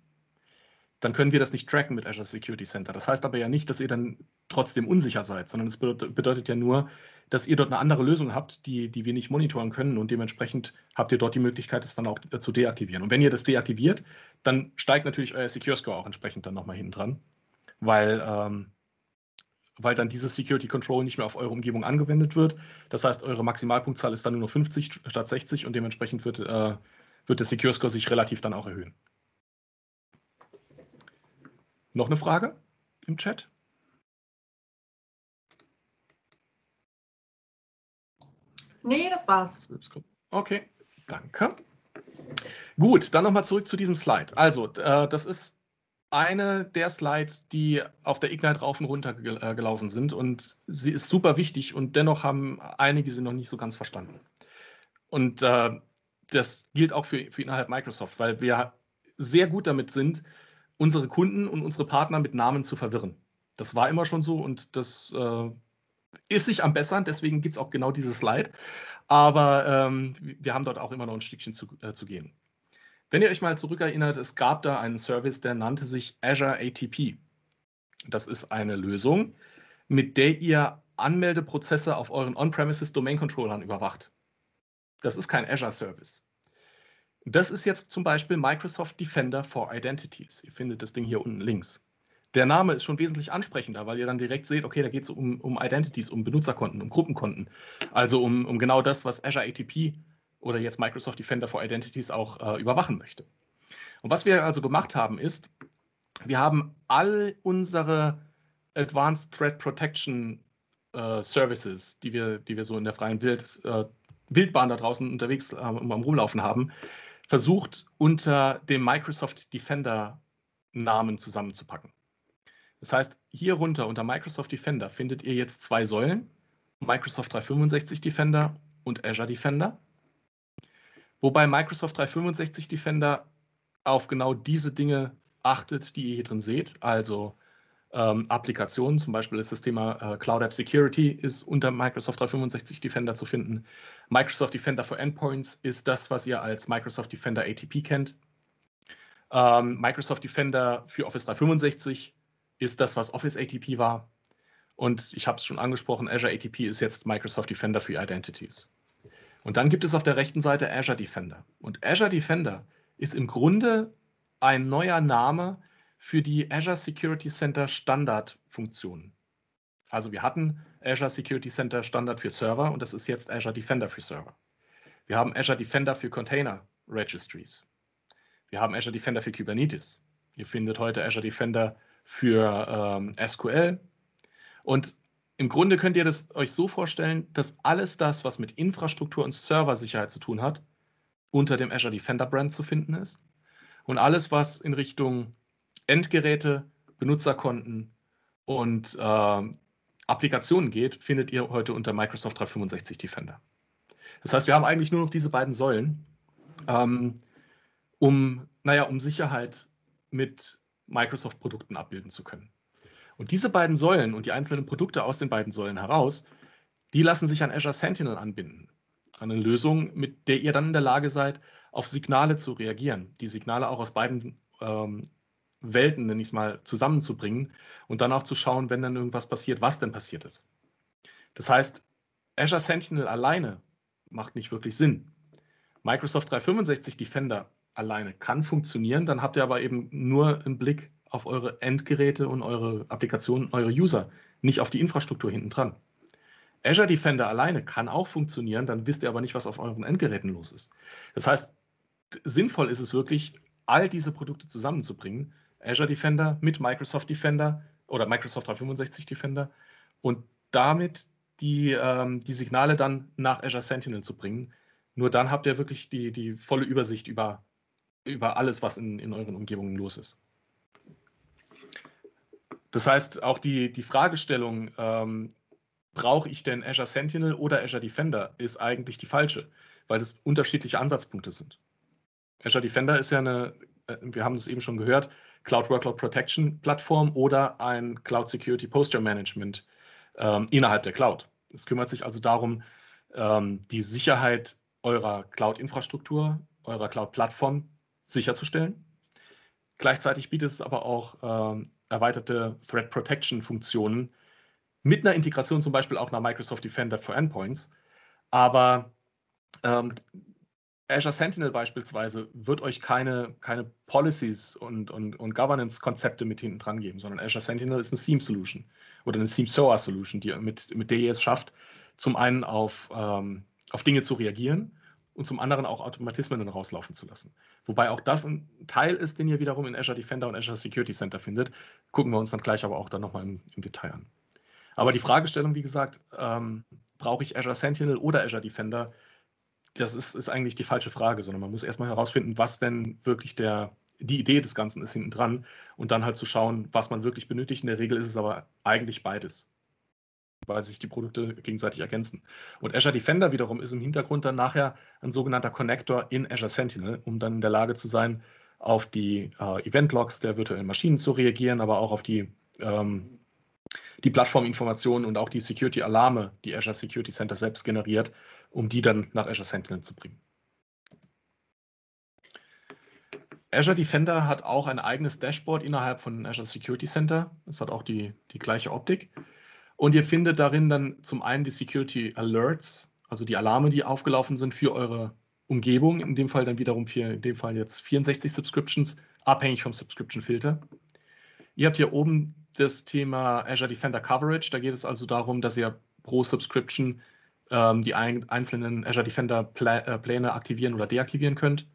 dann können wir das nicht tracken mit Azure Security Center. Das heißt aber ja nicht, dass ihr dann trotzdem unsicher seid, sondern es bedeutet ja nur, dass ihr dort eine andere Lösung habt, die, die wir nicht monitoren können, und dementsprechend habt ihr dort die Möglichkeit, das dann auch zu deaktivieren. Und wenn ihr das deaktiviert, dann steigt natürlich euer Secure Score auch entsprechend dann nochmal hinten dran, weil, ähm, weil dann dieses Security Control nicht mehr auf eure Umgebung angewendet wird. Das heißt, eure Maximalpunktzahl ist dann nur noch fünfzig statt sechzig, und dementsprechend wird, äh, wird der Secure Score sich relativ dann auch erhöhen. Noch eine Frage im Chat? Nee, das war's. Okay, danke. Gut, dann nochmal zurück zu diesem Slide. Also, äh, das ist eine der Slides, die auf der Ignite rauf und runter gel äh, gelaufen sind, und sie ist super wichtig, und dennoch haben einige sie noch nicht so ganz verstanden. Und äh, das gilt auch für, für innerhalb Microsoft, weil wir sehr gut damit sind, unsere Kunden und unsere Partner mit Namen zu verwirren. Das war immer schon so, und das äh, ist sich am Bessern, deswegen gibt es auch genau dieses Slide. Aber ähm, wir haben dort auch immer noch ein Stückchen zu, äh, zu gehen. Wenn ihr euch mal zurückerinnert, es gab da einen Service, der nannte sich Azure A T P. Das ist eine Lösung, mit der ihr Anmeldeprozesse auf euren On-Premises-Domain-Controllern überwacht. Das ist kein Azure-Service. Das ist jetzt zum Beispiel Microsoft Defender for Identities. Ihr findet das Ding hier unten links. Der Name ist schon wesentlich ansprechender, weil ihr dann direkt seht, okay, da geht es um, um Identities, um Benutzerkonten, um Gruppenkonten. Also um, um genau das, was Azure A T P oder jetzt Microsoft Defender for Identities auch äh, überwachen möchte. Und was wir also gemacht haben ist, wir haben all unsere Advanced Threat Protection äh, Services, die wir, die wir so in der freien Wild, äh, Wildbahn da draußen unterwegs äh, am Rumlaufen haben, versucht, unter dem Microsoft Defender Namen zusammenzupacken. Das heißt, hier runter unter Microsoft Defender findet ihr jetzt zwei Säulen, Microsoft dreihundertfünfundsechzig Defender und Azure Defender, wobei Microsoft dreihundertfünfundsechzig Defender auf genau diese Dinge achtet, die ihr hier drin seht, also ähm, Applikationen, zum Beispiel ist das Thema äh, Cloud App Security ist unter Microsoft dreihundertfünfundsechzig Defender zu finden. Microsoft Defender for Endpoints ist das, was ihr als Microsoft Defender A T P kennt. Ähm, Microsoft Defender für Office dreihundertfünfundsechzig ist das, was Office A T P war. Und ich habe es schon angesprochen, Azure A T P ist jetzt Microsoft Defender für Identities. Und dann gibt es auf der rechten Seite Azure Defender. Und Azure Defender ist im Grunde ein neuer Name für die Azure Security Center Standardfunktionen. Also wir hatten Azure Security Center Standard für Server und das ist jetzt Azure Defender für Server. Wir haben Azure Defender für Container Registries. Wir haben Azure Defender für Kubernetes. Ihr findet heute Azure Defender für ähm, S Q L. Und im Grunde könnt ihr das euch so vorstellen, dass alles das, was mit Infrastruktur und Serversicherheit zu tun hat, unter dem Azure Defender Brand zu finden ist. Und alles, was in Richtung Endgeräte, Benutzerkonten und äh, Applikationen geht, findet ihr heute unter Microsoft dreihundertfünfundsechzig Defender. Das heißt, wir haben eigentlich nur noch diese beiden Säulen, ähm, um, naja, um Sicherheit mit Microsoft-Produkten abbilden zu können. Und diese beiden Säulen und die einzelnen Produkte aus den beiden Säulen heraus, die lassen sich an Azure Sentinel anbinden. Eine Lösung, mit der ihr dann in der Lage seid, auf Signale zu reagieren, die Signale auch aus beiden ähm, Welten, nenne ich es mal, zusammenzubringen und dann auch zu schauen, wenn dann irgendwas passiert, was denn passiert ist. Das heißt, Azure Sentinel alleine macht nicht wirklich Sinn. Microsoft dreihundertfünfundsechzig Defender alleine kann funktionieren, dann habt ihr aber eben nur einen Blick auf eure Endgeräte und eure Applikationen, eure User, nicht auf die Infrastruktur hinten dran. Azure Defender alleine kann auch funktionieren, dann wisst ihr aber nicht, was auf euren Endgeräten los ist. Das heißt, sinnvoll ist es wirklich, all diese Produkte zusammenzubringen, Azure Defender mit Microsoft Defender oder Microsoft dreihundertfünfundsechzig Defender und damit die, ähm, die Signale dann nach Azure Sentinel zu bringen. Nur dann habt ihr wirklich die, die volle Übersicht über, über alles, was in, in euren Umgebungen los ist. Das heißt, auch die, die Fragestellung, ähm, brauche ich denn Azure Sentinel oder Azure Defender, ist eigentlich die falsche, weil das unterschiedliche Ansatzpunkte sind. Azure Defender ist ja eine, wir haben es eben schon gehört, Cloud Workload Protection Plattform oder ein Cloud Security Posture Management ähm, innerhalb der Cloud. Es kümmert sich also darum, ähm, die Sicherheit eurer Cloud-Infrastruktur, eurer Cloud-Plattform sicherzustellen. Gleichzeitig bietet es aber auch ähm, erweiterte Threat Protection Funktionen mit einer Integration zum Beispiel auch nach Microsoft Defender for Endpoints. Aber ähm, Azure Sentinel beispielsweise wird euch keine, keine Policies und, und, und Governance-Konzepte mit hinten dran geben, sondern Azure Sentinel ist eine S I E M-Solution oder eine S I E M-S O A-Solution, die, mit, mit der ihr es schafft, zum einen auf, ähm, auf Dinge zu reagieren und zum anderen auch Automatismen dann rauslaufen zu lassen. Wobei auch das ein Teil ist, den ihr wiederum in Azure Defender und Azure Security Center findet. Gucken wir uns dann gleich aber auch dann nochmal im, im Detail an. Aber die Fragestellung, wie gesagt, ähm, brauche ich Azure Sentinel oder Azure Defender? Das ist, ist eigentlich die falsche Frage, sondern man muss erstmal herausfinden, was denn wirklich der, die Idee des Ganzen ist hinten dran und dann halt zu schauen, was man wirklich benötigt. In der Regel ist es aber eigentlich beides, weil sich die Produkte gegenseitig ergänzen. Und Azure Defender wiederum ist im Hintergrund dann nachher ein sogenannter Connector in Azure Sentinel, um dann in der Lage zu sein, auf die äh, Event-Logs der virtuellen Maschinen zu reagieren, aber auch auf die ähm, die Plattforminformationen und auch die Security-Alarme, die Azure Security Center selbst generiert, um die dann nach Azure Sentinel zu bringen. Azure Defender hat auch ein eigenes Dashboard innerhalb von Azure Security Center. Es hat auch die, die gleiche Optik. Und ihr findet darin dann zum einen die Security Alerts, also die Alarme, die aufgelaufen sind für eure Umgebung. In dem Fall dann wiederum vier, in dem Fall jetzt vierundsechzig Subscriptions, abhängig vom Subscription-Filter. Ihr habt hier oben das Thema Azure Defender Coverage. Da geht es also darum, dass ihr pro Subscription ähm, die ein, einzelnen Azure Defender Plä äh, Pläne aktivieren oder deaktivieren könnt.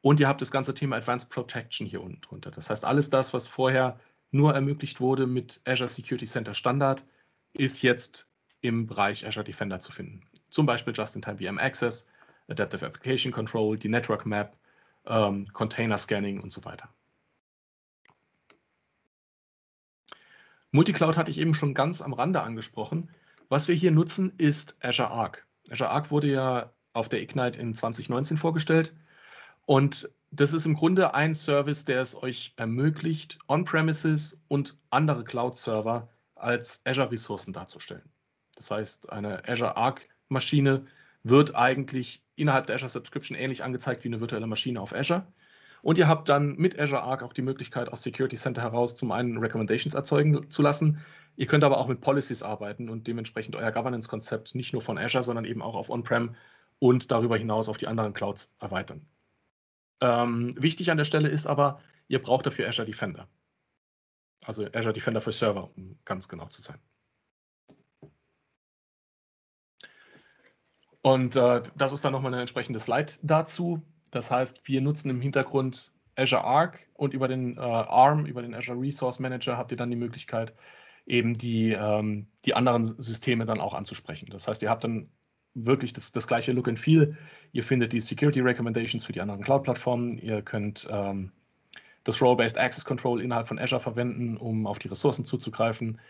Und ihr habt das ganze Thema Advanced Protection hier unten drunter. Das heißt, alles das, was vorher nur ermöglicht wurde mit Azure Security Center Standard, ist jetzt im Bereich Azure Defender zu finden. Zum Beispiel Just-in-Time V M Access, Adaptive Application Control, die Network Map, ähm, Container-Scanning und so weiter. Multicloud hatte ich eben schon ganz am Rande angesprochen. Was wir hier nutzen, ist Azure Arc. Azure Arc wurde ja auf der Ignite in zwanzig neunzehn vorgestellt. Und das ist im Grunde ein Service, der es euch ermöglicht, On-Premises und andere Cloud-Server als Azure-Ressourcen darzustellen. Das heißt, eine Azure Arc-Maschine wird eigentlich innerhalb der Azure Subscription ähnlich angezeigt wie eine virtuelle Maschine auf Azure. Und ihr habt dann mit Azure Arc auch die Möglichkeit, aus Security Center heraus zum einen Recommendations erzeugen zu lassen. Ihr könnt aber auch mit Policies arbeiten und dementsprechend euer Governance-Konzept nicht nur von Azure, sondern eben auch auf On-Prem und darüber hinaus auf die anderen Clouds erweitern. Ähm, wichtig an der Stelle ist aber, ihr braucht dafür Azure Defender. Also Azure Defender für Server, um ganz genau zu sein. Und äh, das ist dann nochmal eine entsprechende Slide dazu. Das heißt, wir nutzen im Hintergrund Azure Arc und über den äh, A R M, über den Azure Resource Manager, habt ihr dann die Möglichkeit, eben die, ähm, die anderen Systeme dann auch anzusprechen. Das heißt, ihr habt dann wirklich das, das gleiche Look and Feel. Ihr findet die Security Recommendations für die anderen Cloud-Plattformen. Ihr könnt ähm, das Role-Based Access Control innerhalb von Azure verwenden, um auf die Ressourcen zuzugreifen.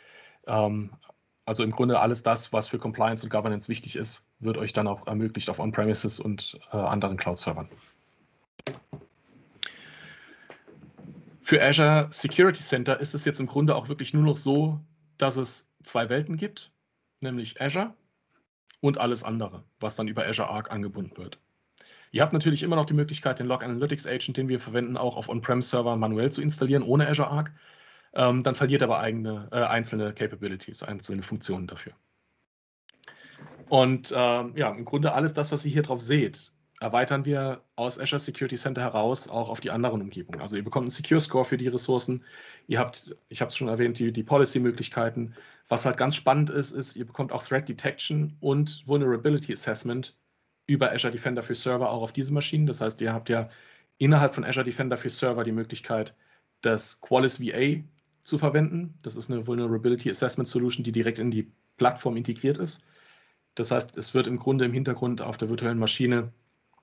Ähm, also im Grunde alles das, was für Compliance und Governance wichtig ist, wird euch dann auch ermöglicht auf On-Premises und äh, anderen Cloud-Servern. Für Azure Security Center ist es jetzt im Grunde auch wirklich nur noch so, dass es zwei Welten gibt, nämlich Azure und alles andere, was dann über Azure Arc angebunden wird. Ihr habt natürlich immer noch die Möglichkeit, den Log Analytics Agent, den wir verwenden, auch auf On-Prem-Servern manuell zu installieren, ohne Azure Arc. Ähm, dann verliert aber eigene, äh, einzelne Capabilities, einzelne Funktionen dafür. Und äh, ja, im Grunde alles das, was ihr hier drauf seht, erweitern wir aus Azure Security Center heraus auch auf die anderen Umgebungen. Also ihr bekommt einen Secure Score für die Ressourcen. Ihr habt, ich habe es schon erwähnt, die, die Policy-Möglichkeiten. Was halt ganz spannend ist, ist, ihr bekommt auch Threat Detection und Vulnerability Assessment über Azure Defender für Server auch auf diese Maschinen. Das heißt, ihr habt ja innerhalb von Azure Defender für Server die Möglichkeit, das Qualys V A zu verwenden. Das ist eine Vulnerability Assessment Solution, die direkt in die Plattform integriert ist. Das heißt, es wird im Grunde im Hintergrund auf der virtuellen Maschine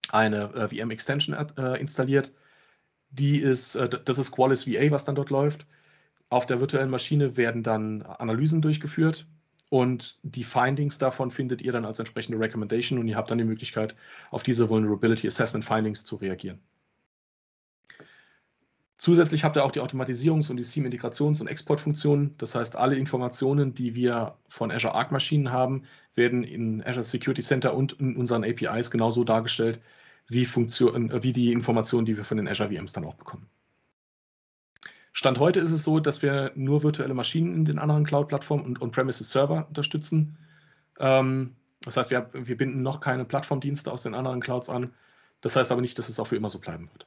eine äh, V M-Extension äh, installiert. Die ist, äh, das ist Qualys V A, was dann dort läuft. Auf der virtuellen Maschine werden dann Analysen durchgeführt und die Findings davon findet ihr dann als entsprechende Recommendation und ihr habt dann die Möglichkeit, auf diese Vulnerability Assessment Findings zu reagieren. Zusätzlich habt ihr auch die Automatisierungs- und die SIEM-Integrations- und Exportfunktionen. Das heißt, alle Informationen, die wir von Azure Arc-Maschinen haben, werden in Azure Security Center und in unseren A P Is genauso dargestellt, wie, Funktion, wie die Informationen, die wir von den Azure V Ms dann auch bekommen. Stand heute ist es so, dass wir nur virtuelle Maschinen in den anderen Cloud-Plattformen und On-Premises-Server unterstützen. Das heißt, wir, wir binden noch keine Plattformdienste aus den anderen Clouds an. Das heißt aber nicht, dass es auch für immer so bleiben wird.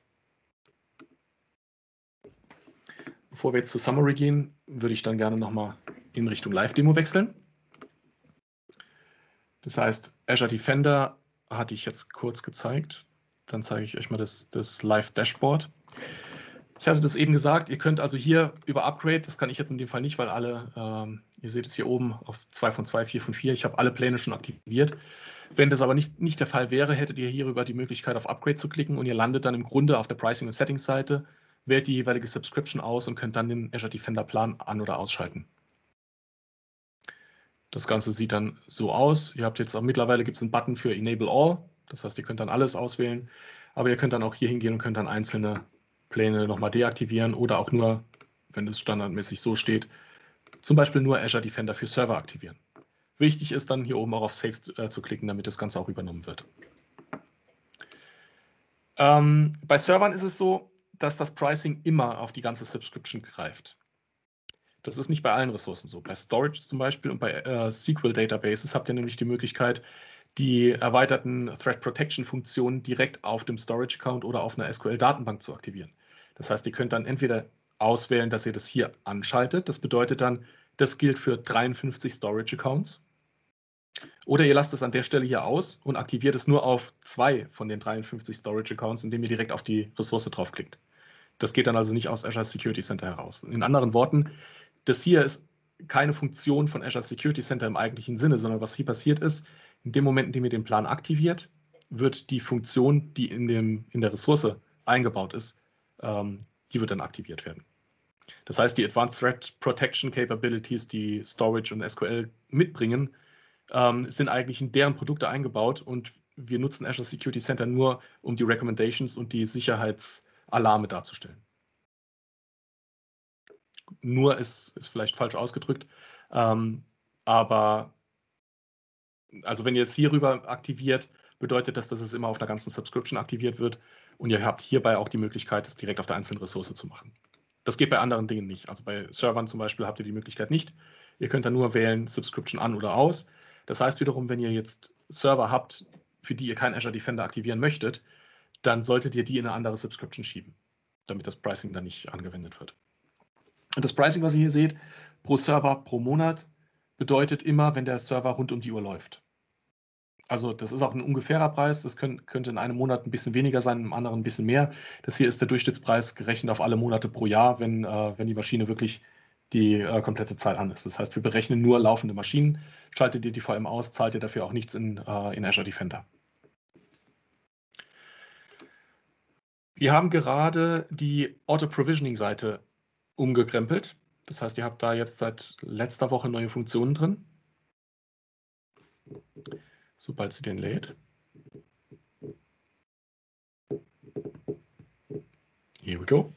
Bevor wir jetzt zur Summary gehen, würde ich dann gerne nochmal in Richtung Live-Demo wechseln. Das heißt, Azure Defender hatte ich jetzt kurz gezeigt. Dann zeige ich euch mal das, das Live-Dashboard. Ich hatte das eben gesagt, ihr könnt also hier über Upgrade, das kann ich jetzt in dem Fall nicht, weil alle, ähm, ihr seht es hier oben auf zwei von zwei, vier von vier, ich habe alle Pläne schon aktiviert. Wenn das aber nicht, nicht der Fall wäre, hättet ihr hierüber die Möglichkeit, auf Upgrade zu klicken und ihr landet dann im Grunde auf der Pricing- und Settings-Seite. Wählt die jeweilige Subscription aus und könnt dann den Azure Defender Plan an- oder ausschalten. Das Ganze sieht dann so aus. Ihr habt jetzt auch mittlerweile gibt es einen Button für Enable All. Das heißt, ihr könnt dann alles auswählen. Aber ihr könnt dann auch hier hingehen und könnt dann einzelne Pläne nochmal deaktivieren oder auch nur, wenn es standardmäßig so steht, zum Beispiel nur Azure Defender für Server aktivieren. Wichtig ist dann hier oben auch auf Save äh, zu klicken, damit das Ganze auch übernommen wird. Ähm, bei Servern ist es so, dass das Pricing immer auf die ganze Subscription greift. Das ist nicht bei allen Ressourcen so. Bei Storage zum Beispiel und bei äh, S Q L Databases habt ihr nämlich die Möglichkeit, die erweiterten Threat Protection Funktionen direkt auf dem Storage Account oder auf einer S Q L Datenbank zu aktivieren. Das heißt, ihr könnt dann entweder auswählen, dass ihr das hier anschaltet. Das bedeutet dann, das gilt für dreiundfünfzig Storage Accounts. Oder ihr lasst es an der Stelle hier aus und aktiviert es nur auf zwei von den dreiundfünfzig Storage Accounts, indem ihr direkt auf die Ressource draufklickt. Das geht dann also nicht aus Azure Security Center heraus. In anderen Worten, das hier ist keine Funktion von Azure Security Center im eigentlichen Sinne, sondern was hier passiert ist, in dem Moment, in dem ihr den Plan aktiviert, wird die Funktion, die in, dem, in der Ressource eingebaut ist, ähm, die wird dann aktiviert werden. Das heißt, die Advanced Threat Protection Capabilities, die Storage und S Q L mitbringen, ähm, sind eigentlich in deren Produkte eingebaut, und wir nutzen Azure Security Center nur, um die Recommendations und die Sicherheitsalarme darzustellen. Nur ist, ist vielleicht falsch ausgedrückt, ähm, aber also wenn ihr es hierüber aktiviert, bedeutet das, dass es immer auf einer ganzen Subscription aktiviert wird, und ihr habt hierbei auch die Möglichkeit, es direkt auf der einzelnen Ressource zu machen. Das geht bei anderen Dingen nicht. Also bei Servern zum Beispiel habt ihr die Möglichkeit nicht. Ihr könnt dann nur wählen, Subscription an oder aus. Das heißt wiederum, wenn ihr jetzt Server habt, für die ihr keinen Azure Defender aktivieren möchtet, dann solltet ihr die in eine andere Subscription schieben, damit das Pricing dann nicht angewendet wird. Und das Pricing, was ihr hier seht, pro Server pro Monat, bedeutet immer, wenn der Server rund um die Uhr läuft. Also das ist auch ein ungefährer Preis. Das können, könnte in einem Monat ein bisschen weniger sein, im anderen ein bisschen mehr. Das hier ist der Durchschnittspreis gerechnet auf alle Monate pro Jahr, wenn, äh, wenn die Maschine wirklich die äh, komplette Zeit an ist. Das heißt, wir berechnen nur laufende Maschinen. Schaltet ihr die V M aus, zahlt ihr dafür auch nichts in, äh, in Azure Defender. Wir haben gerade die Auto-Provisioning-Seite umgekrempelt. Das heißt, ihr habt da jetzt seit letzter Woche neue Funktionen drin. Sobald sie den lädt. Here we go.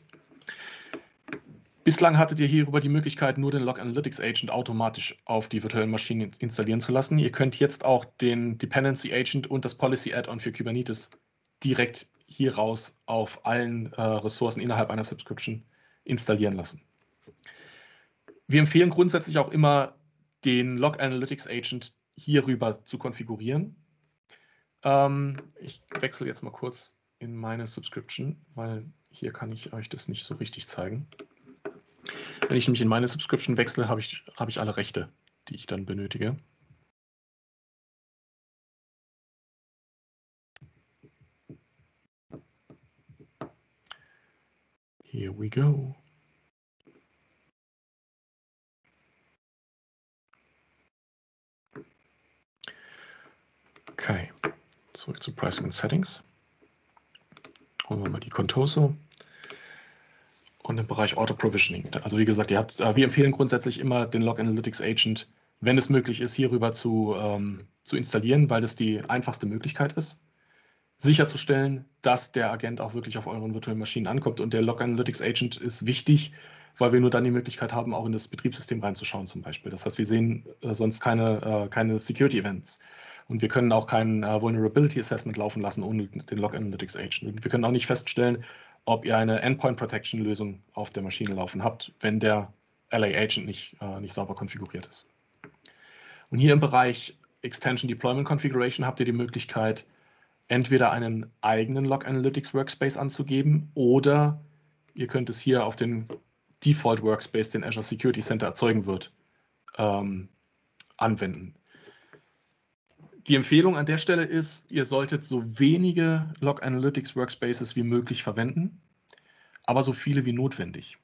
Bislang hattet ihr hierüber die Möglichkeit, nur den Log Analytics Agent automatisch auf die virtuellen Maschinen installieren zu lassen. Ihr könnt jetzt auch den Dependency Agent und das Policy Add-on für Kubernetes direkt hier raus auf allen äh, Ressourcen innerhalb einer Subscription installieren lassen. Wir empfehlen grundsätzlich auch immer, den Log Analytics Agent hierüber zu konfigurieren. Ähm, ich wechsle jetzt mal kurz in meine Subscription, weil hier kann ich euch das nicht so richtig zeigen. Wenn ich nämlich in meine Subscription wechsle, habe ich, habe ich alle Rechte, die ich dann benötige. Here we go. Okay, zurück zu Pricing und Settings. Holen wir mal die Contoso. Und im Bereich Auto-Provisioning. Also wie gesagt, ihr habt, wir empfehlen grundsätzlich immer, den Log Analytics Agent, wenn es möglich ist, hierüber zu, ähm, zu installieren, weil das die einfachste Möglichkeit ist, sicherzustellen, dass der Agent auch wirklich auf euren virtuellen Maschinen ankommt. Und der Log Analytics Agent ist wichtig, weil wir nur dann die Möglichkeit haben, auch in das Betriebssystem reinzuschauen zum Beispiel. Das heißt, wir sehen äh, sonst keine, äh, keine Security-Events. Und wir können auch kein äh, Vulnerability Assessment laufen lassen ohne den Log Analytics Agent. Und wir können auch nicht feststellen, ob ihr eine Endpoint-Protection-Lösung auf der Maschine laufen habt, wenn der L A-Agent nicht, äh, nicht sauber konfiguriert ist. Und hier im Bereich Extension Deployment Configuration habt ihr die Möglichkeit, entweder einen eigenen Log Analytics Workspace anzugeben, oder ihr könnt es hier auf den Default Workspace, den Azure Security Center erzeugen wird, ähm, anwenden. Die Empfehlung an der Stelle ist, ihr solltet so wenige Log Analytics Workspaces wie möglich verwenden, aber so viele wie notwendig.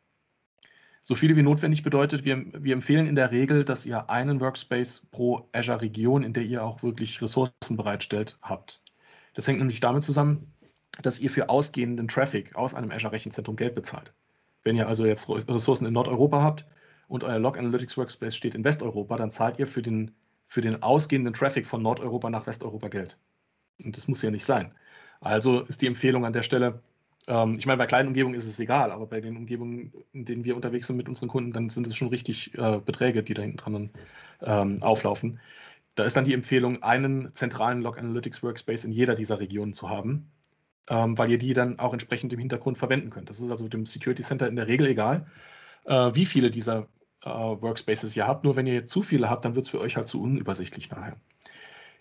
So viele wie notwendig bedeutet, wir, wir empfehlen in der Regel, dass ihr einen Workspace pro Azure Region, in der ihr auch wirklich Ressourcen bereitstellt, habt. Das hängt nämlich damit zusammen, dass ihr für ausgehenden Traffic aus einem Azure Rechenzentrum Geld bezahlt. Wenn ihr also jetzt Ressourcen in Nordeuropa habt und euer Log Analytics Workspace steht in Westeuropa, dann zahlt ihr für den für den ausgehenden Traffic von Nordeuropa nach Westeuropa Geld. Und das muss ja nicht sein. Also ist die Empfehlung an der Stelle, ähm, ich meine, bei kleinen Umgebungen ist es egal, aber bei den Umgebungen, in denen wir unterwegs sind mit unseren Kunden, dann sind es schon richtig äh, Beträge, die da hinten dran ähm, auflaufen. Da ist dann die Empfehlung, einen zentralen Log Analytics Workspace in jeder dieser Regionen zu haben, ähm, weil ihr die dann auch entsprechend im Hintergrund verwenden könnt. Das ist also dem Security Center in der Regel egal, äh, wie viele dieser Workspaces ihr habt. Nur wenn ihr zu viele habt, dann wird es für euch halt zu unübersichtlich nachher.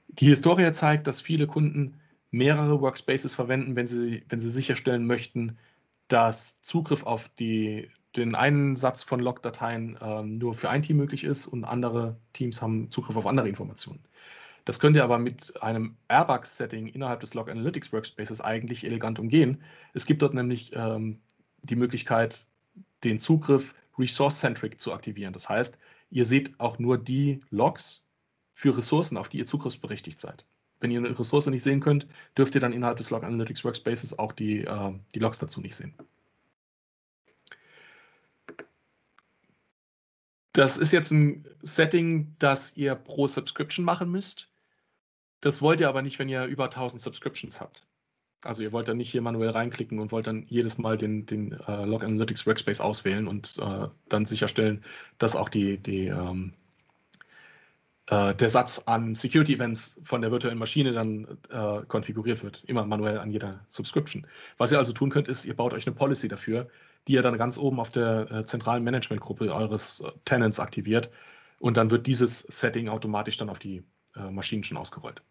Die Historie zeigt, dass viele Kunden mehrere Workspaces verwenden, wenn sie, wenn sie sicherstellen möchten, dass Zugriff auf die, den einen Satz von Log-Dateien ähm, nur für ein Team möglich ist und andere Teams haben Zugriff auf andere Informationen. Das könnt ihr aber mit einem Airbag-Setting innerhalb des Log Analytics Workspaces eigentlich elegant umgehen. Es gibt dort nämlich ähm, die Möglichkeit, den Zugriff Resource-Centric zu aktivieren. Das heißt, ihr seht auch nur die Logs für Ressourcen, auf die ihr zugriffsberechtigt seid. wenn ihr eine Ressource nicht sehen könnt, dürft ihr dann innerhalb des Log Analytics Workspaces auch die, äh, die Logs dazu nicht sehen. Das ist jetzt ein Setting, das ihr pro Subscription machen müsst. Das wollt ihr aber nicht, wenn ihr über tausend Subscriptions habt. Also ihr wollt dann nicht hier manuell reinklicken und wollt dann jedes Mal den, den äh, Log Analytics Workspace auswählen und äh, dann sicherstellen, dass auch die, die, ähm, äh, der Satz an Security Events von der virtuellen Maschine dann äh, konfiguriert wird, immer manuell an jeder Subscription. Was ihr also tun könnt, ist, ihr baut euch eine Policy dafür, die ihr dann ganz oben auf der äh, zentralen Managementgruppe eures äh, Tenants aktiviert und dann wird dieses Setting automatisch dann auf die äh, Maschinen schon ausgerollt.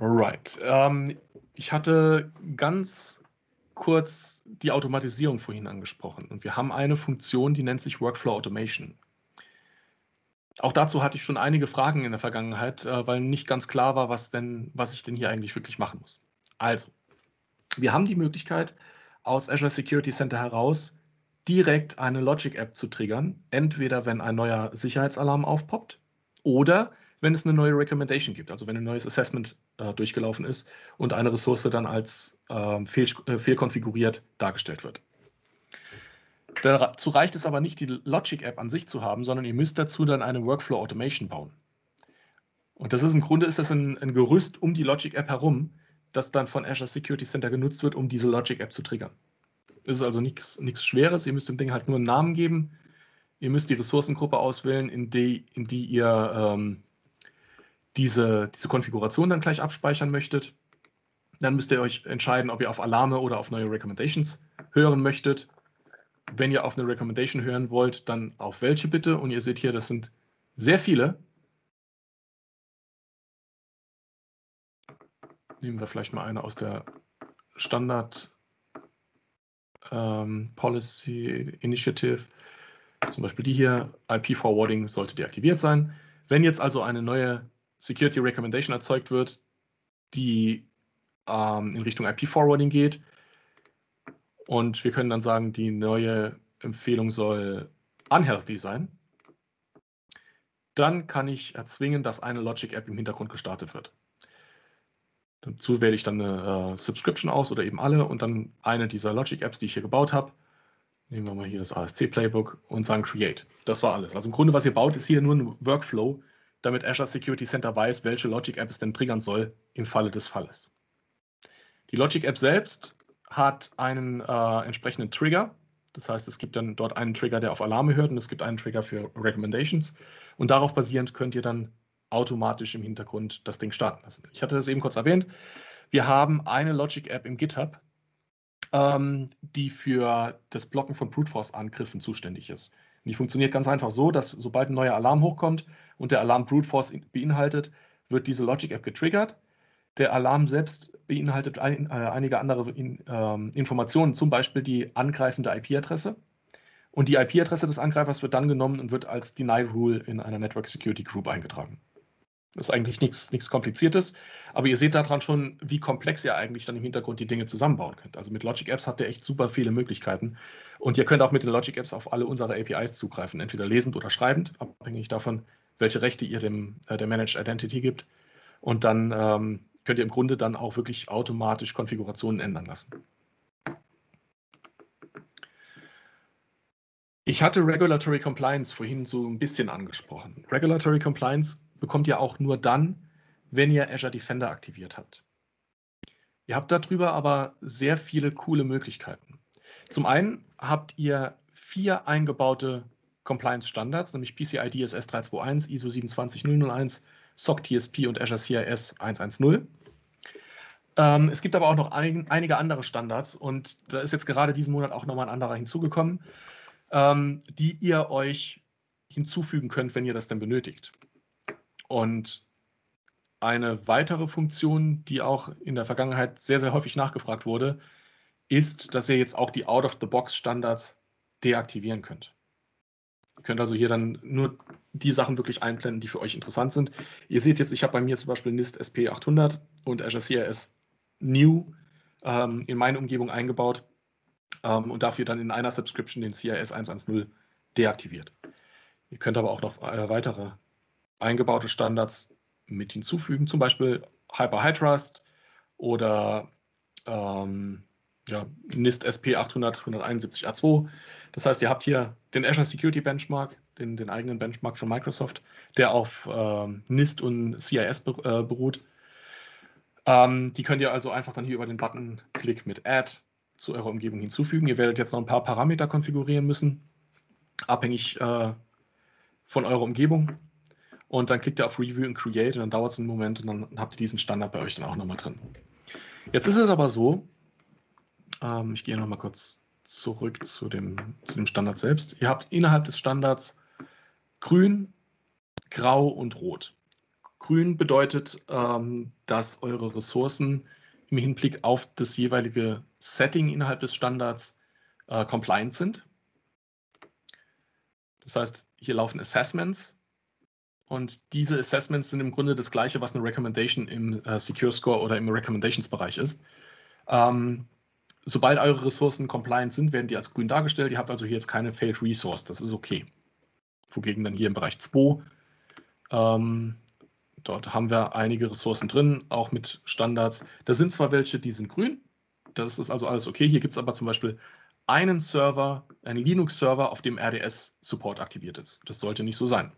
Alright. Ähm, ich hatte ganz kurz die Automatisierung vorhin angesprochen und wir haben eine Funktion, die nennt sich Workflow Automation. Auch dazu hatte ich schon einige Fragen in der Vergangenheit, äh, weil nicht ganz klar war, was denn, was ich denn hier eigentlich wirklich machen muss. Also, wir haben die Möglichkeit, aus Azure Security Center heraus direkt eine Logic-App zu triggern, entweder wenn ein neuer Sicherheitsalarm aufpoppt oder wenn es eine neue Recommendation gibt, also wenn ein neues Assessment äh, durchgelaufen ist und eine Ressource dann als äh, fehl, äh, fehlkonfiguriert dargestellt wird. Dazu reicht es aber nicht, die Logic-App an sich zu haben, sondern ihr müsst dazu dann eine Workflow-Automation bauen. Und das ist im Grunde ist das ein, ein Gerüst um die Logic-App herum, das dann von Azure Security Center genutzt wird, um diese Logic-App zu triggern. Es ist also nichts Schweres, ihr müsst dem Ding halt nur einen Namen geben, ihr müsst die Ressourcengruppe auswählen, in die, in die ihr ähm, diese, diese Konfiguration dann gleich abspeichern möchtet. Dann müsst ihr euch entscheiden, ob ihr auf Alarme oder auf neue Recommendations hören möchtet. Wenn ihr auf eine Recommendation hören wollt, dann auf welche bitte. Und ihr seht hier, das sind sehr viele. Nehmen wir vielleicht mal eine aus der Standard ähm, Policy Initiative. Zum Beispiel die hier, I P Forwarding sollte deaktiviert sein. Wenn jetzt also eine neue Security Recommendation erzeugt wird, die ähm, in Richtung I P Forwarding geht, und wir können dann sagen, die neue Empfehlung soll unhealthy sein. Dann kann ich erzwingen, dass eine Logic-App im Hintergrund gestartet wird. Dazu wähle ich dann eine äh, Subscription aus oder eben alle und dann eine dieser Logic-Apps, die ich hier gebaut habe. Nehmen wir mal hier das A S C-Playbook und sagen Create. Das war alles. Also im Grunde, was ihr baut, ist hier nur ein Workflow, damit Azure Security Center weiß, welche Logic-App es denn triggern soll im Falle des Falles. Die Logic-App selbst hat einen äh, entsprechenden Trigger. Das heißt, es gibt dann dort einen Trigger, der auf Alarme hört und es gibt einen Trigger für Recommendations. Und darauf basierend könnt ihr dann automatisch im Hintergrund das Ding starten lassen. Ich hatte das eben kurz erwähnt. Wir haben eine Logic-App im GitHub, ähm, die für das Blocken von Brute-Force-Angriffen zuständig ist. Und die funktioniert ganz einfach so, dass sobald ein neuer Alarm hochkommt und der Alarm Brute-Force beinhaltet, wird diese Logic-App getriggert. Der Alarm selbst beinhaltet ein, äh, einige andere in, ähm, Informationen, zum Beispiel die angreifende I P-Adresse. Und die I P-Adresse des Angreifers wird dann genommen und wird als Deny Rule in einer Network Security Group eingetragen. Das ist eigentlich nichts, nichts Kompliziertes, aber ihr seht daran schon, wie komplex ihr eigentlich dann im Hintergrund die Dinge zusammenbauen könnt. Also mit Logic Apps habt ihr echt super viele Möglichkeiten. Und ihr könnt auch mit den Logic Apps auf alle unsere A P Is zugreifen, entweder lesend oder schreibend, abhängig davon, welche Rechte ihr dem, äh, der Managed Identity gibt. Und dann Ähm, könnt ihr im Grunde dann auch wirklich automatisch Konfigurationen ändern lassen. Ich hatte Regulatory Compliance vorhin so ein bisschen angesprochen. Regulatory Compliance bekommt ihr auch nur dann, wenn ihr Azure Defender aktiviert habt. Ihr habt darüber aber sehr viele coole Möglichkeiten. Zum einen habt ihr vier eingebaute Compliance-Standards, nämlich P C I D S S drei zwei eins, I S O siebenundzwanzig null null eins, S O C T S P und Azure C I S hundertzehnzehn. Ähm, es gibt aber auch noch ein, einige andere Standards und da ist jetzt gerade diesen Monat auch nochmal ein anderer hinzugekommen, ähm, die ihr euch hinzufügen könnt, wenn ihr das denn benötigt. Und eine weitere Funktion, die auch in der Vergangenheit sehr, sehr häufig nachgefragt wurde, ist, dass ihr jetzt auch die Out-of-the-Box-Standards deaktivieren könnt. Ihr könnt also hier dann nur die Sachen wirklich einblenden, die für euch interessant sind. Ihr seht jetzt, ich habe bei mir zum Beispiel NIST S P achthundert und Azure C I S New ähm, in meine Umgebung eingebaut ähm, und dafür dann in einer Subscription den C I S hundertzehn deaktiviert. Ihr könnt aber auch noch weitere eingebaute Standards mit hinzufügen, zum Beispiel Hyper-High-Trust oder ähm, ja, NIST S P achthundert Punkt hunderteinundsiebzig A zwei. Das heißt, ihr habt hier den Azure Security Benchmark, den, den eigenen Benchmark von Microsoft, der auf ähm, NIST und C I S beruht. Ähm, die könnt ihr also einfach dann hier über den Button-Klick mit Add zu eurer Umgebung hinzufügen. Ihr werdet jetzt noch ein paar Parameter konfigurieren müssen, abhängig äh, von eurer Umgebung. Und dann klickt ihr auf Review und Create und dann dauert es einen Moment und dann habt ihr diesen Standard bei euch dann auch nochmal drin. Jetzt ist es aber so, ähm, ich gehe nochmal kurz zurück zu dem, zu dem Standard selbst. Ihr habt innerhalb des Standards grün, grau und rot. Grün bedeutet, ähm, dass eure Ressourcen im Hinblick auf das jeweilige Setting innerhalb des Standards äh, compliant sind. Das heißt, hier laufen Assessments und diese Assessments sind im Grunde das Gleiche, was eine Recommendation im äh, Secure Score oder im Recommendations-Bereich ist. Ähm, sobald eure Ressourcen compliant sind, werden die als grün dargestellt. Ihr habt also hier jetzt keine Failed Resource, das ist okay. Wogegen dann hier im Bereich zwei ähm, dort haben wir einige Ressourcen drin, auch mit Standards. Da sind zwar welche, die sind grün, das ist also alles okay. Hier gibt es aber zum Beispiel einen Server, einen Linux-Server, auf dem R D S-Support aktiviert ist. Das sollte nicht so sein.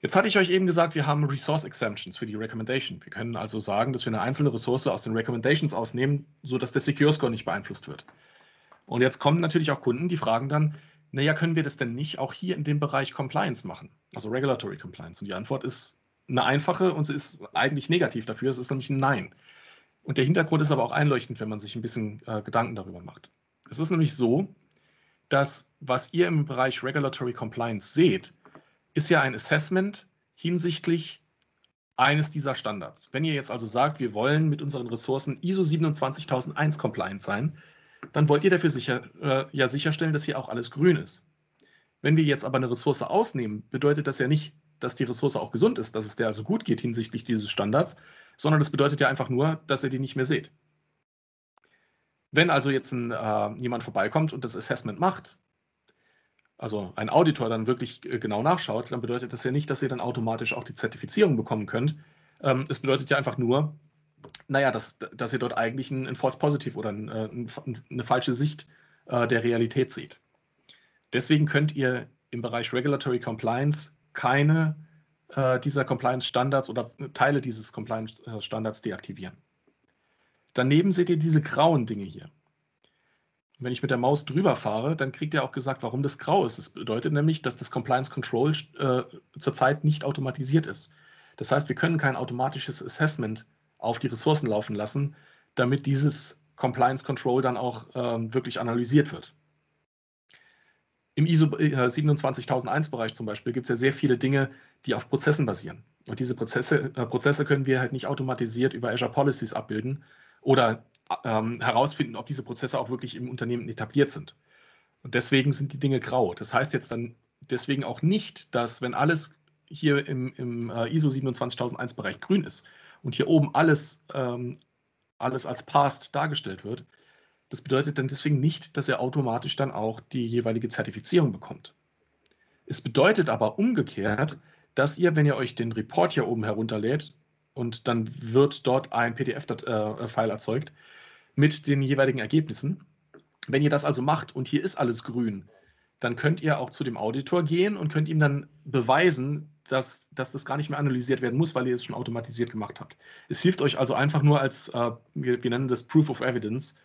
Jetzt hatte ich euch eben gesagt, wir haben Resource Exemptions für die Recommendation. Wir können also sagen, dass wir eine einzelne Ressource aus den Recommendations ausnehmen, sodass der Secure Score nicht beeinflusst wird. Und jetzt kommen natürlich auch Kunden, die fragen dann, naja, können wir das denn nicht auch hier in dem Bereich Compliance machen? Also Regulatory Compliance. Und die Antwort ist eine einfache und sie ist eigentlich negativ dafür, es ist nämlich ein Nein. Und der Hintergrund ist aber auch einleuchtend, wenn man sich ein bisschen äh, Gedanken darüber macht. Es ist nämlich so, dass was ihr im Bereich Regulatory Compliance seht, ist ja ein Assessment hinsichtlich eines dieser Standards. Wenn ihr jetzt also sagt, wir wollen mit unseren Ressourcen I S O siebenundzwanzigtausendeins compliant sein, dann wollt ihr dafür sicher, äh, ja sicherstellen, dass hier auch alles grün ist. Wenn wir jetzt aber eine Ressource ausnehmen, bedeutet das ja nicht, dass die Ressource auch gesund ist, dass es der also gut geht hinsichtlich dieses Standards, sondern das bedeutet ja einfach nur, dass ihr die nicht mehr seht. Wenn also jetzt ein, äh, jemand vorbeikommt und das Assessment macht, also ein Auditor dann wirklich äh, genau nachschaut, dann bedeutet das ja nicht, dass ihr dann automatisch auch die Zertifizierung bekommen könnt. Ähm, es bedeutet ja einfach nur, naja, dass, dass ihr dort eigentlich ein, ein False Positive oder ein, ein, eine falsche Sicht äh, der Realität seht. Deswegen könnt ihr im Bereich Regulatory Compliance keine äh, dieser Compliance-Standards oder Teile dieses Compliance-Standards deaktivieren. Daneben seht ihr diese grauen Dinge hier. Wenn ich mit der Maus drüber fahre, dann kriegt ihr auch gesagt, warum das grau ist. Das bedeutet nämlich, dass das Compliance-Control äh, zurzeit nicht automatisiert ist. Das heißt, wir können kein automatisches Assessment auf die Ressourcen laufen lassen, damit dieses Compliance-Control dann auch äh, wirklich analysiert wird. Im I S O siebenundzwanzigtausendeins-Bereich zum Beispiel gibt es ja sehr viele Dinge, die auf Prozessen basieren. Und diese Prozesse, äh, Prozesse können wir halt nicht automatisiert über Azure Policies abbilden oder ähm, herausfinden, ob diese Prozesse auch wirklich im Unternehmen etabliert sind. Und deswegen sind die Dinge grau. Das heißt jetzt dann deswegen auch nicht, dass wenn alles hier im, im äh, I S O siebenundzwanzigtausendeins-Bereich grün ist und hier oben alles, ähm, alles als Passed dargestellt wird, das bedeutet dann deswegen nicht, dass er automatisch dann auch die jeweilige Zertifizierung bekommt. Es bedeutet aber umgekehrt, dass ihr, wenn ihr euch den Report hier oben herunterlädt und dann wird dort ein P D F-File erzeugt mit den jeweiligen Ergebnissen, wenn ihr das also macht und hier ist alles grün, dann könnt ihr auch zu dem Auditor gehen und könnt ihm dann beweisen, dass, dass das gar nicht mehr analysiert werden muss, weil ihr es schon automatisiert gemacht habt. Es hilft euch also einfach nur als, äh, wir, wir nennen das Proof of Evidence,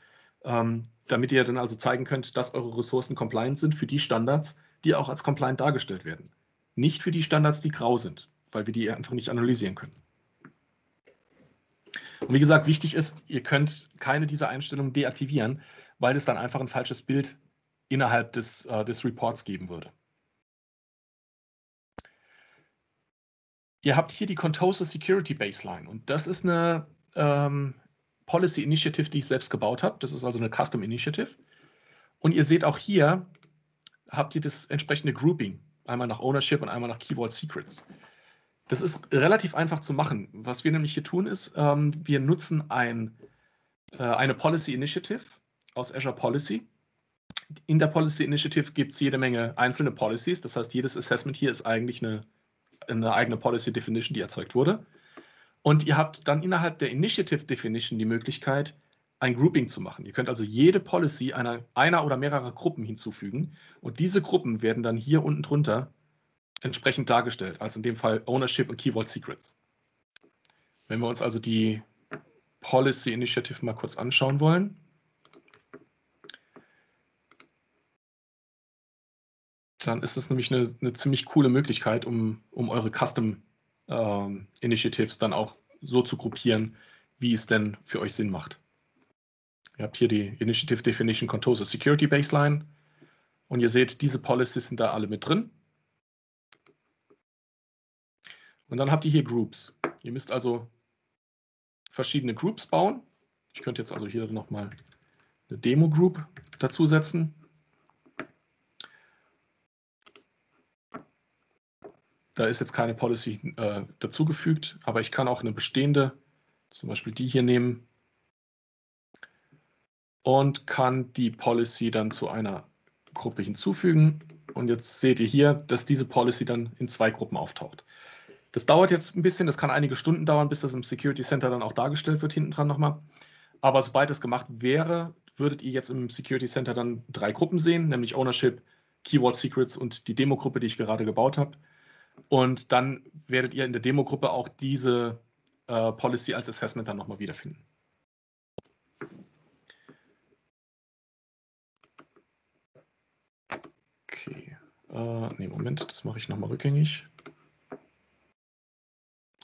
Ähm, damit ihr dann also zeigen könnt, dass eure Ressourcen compliant sind für die Standards, die auch als compliant dargestellt werden. Nicht für die Standards, die grau sind, weil wir die einfach nicht analysieren können. Und wie gesagt, wichtig ist, ihr könnt keine dieser Einstellungen deaktivieren, weil es dann einfach ein falsches Bild innerhalb des, äh, des Reports geben würde. Ihr habt hier die Contoso Security Baseline und das ist eine ähm, Policy Initiative, die ich selbst gebaut habe. Das ist also eine Custom Initiative. Und ihr seht auch hier, habt ihr das entsprechende Grouping. Einmal nach Ownership und einmal nach Keyword Secrets. Das ist relativ einfach zu machen. Was wir nämlich hier tun ist, ähm, wir nutzen ein, äh, eine Policy Initiative aus Azure Policy, in der Policy Initiative gibt es jede Menge einzelne Policies. Das heißt, jedes Assessment hier ist eigentlich eine, eine eigene Policy Definition, die erzeugt wurde. Und ihr habt dann innerhalb der Initiative Definition die Möglichkeit, ein Grouping zu machen. Ihr könnt also jede Policy einer, einer oder mehrerer Gruppen hinzufügen. Und diese Gruppen werden dann hier unten drunter entsprechend dargestellt, als in dem Fall Ownership und Key Vault Secrets. Wenn wir uns also die Policy Initiative mal kurz anschauen wollen. Dann ist es nämlich eine, eine ziemlich coole Möglichkeit, um, um eure Custom ähm, Initiatives dann auch so zu gruppieren, wie es denn für euch Sinn macht. Ihr habt hier die Initiative Definition Contoso Security Baseline und ihr seht, diese Policies sind da alle mit drin. Und dann habt ihr hier Groups. Ihr müsst also verschiedene Groups bauen. Ich könnte jetzt also hier nochmal eine Demo Group dazusetzen. Da ist jetzt keine Policy äh, dazugefügt, aber ich kann auch eine bestehende, zum Beispiel die hier nehmen und kann die Policy dann zu einer Gruppe hinzufügen. Und jetzt seht ihr hier, dass diese Policy dann in zwei Gruppen auftaucht. Das dauert jetzt ein bisschen, das kann einige Stunden dauern, bis das im Security Center dann auch dargestellt wird, hinten dran nochmal. Aber sobald das gemacht wäre, würdet ihr jetzt im Security Center dann drei Gruppen sehen, nämlich Ownership, Key Vault Secrets und die Demo-Gruppe, die ich gerade gebaut habe. Und dann werdet ihr in der Demo-Gruppe auch diese äh, Policy als Assessment dann nochmal wiederfinden. Okay, äh, nee, Moment, das mache ich nochmal rückgängig.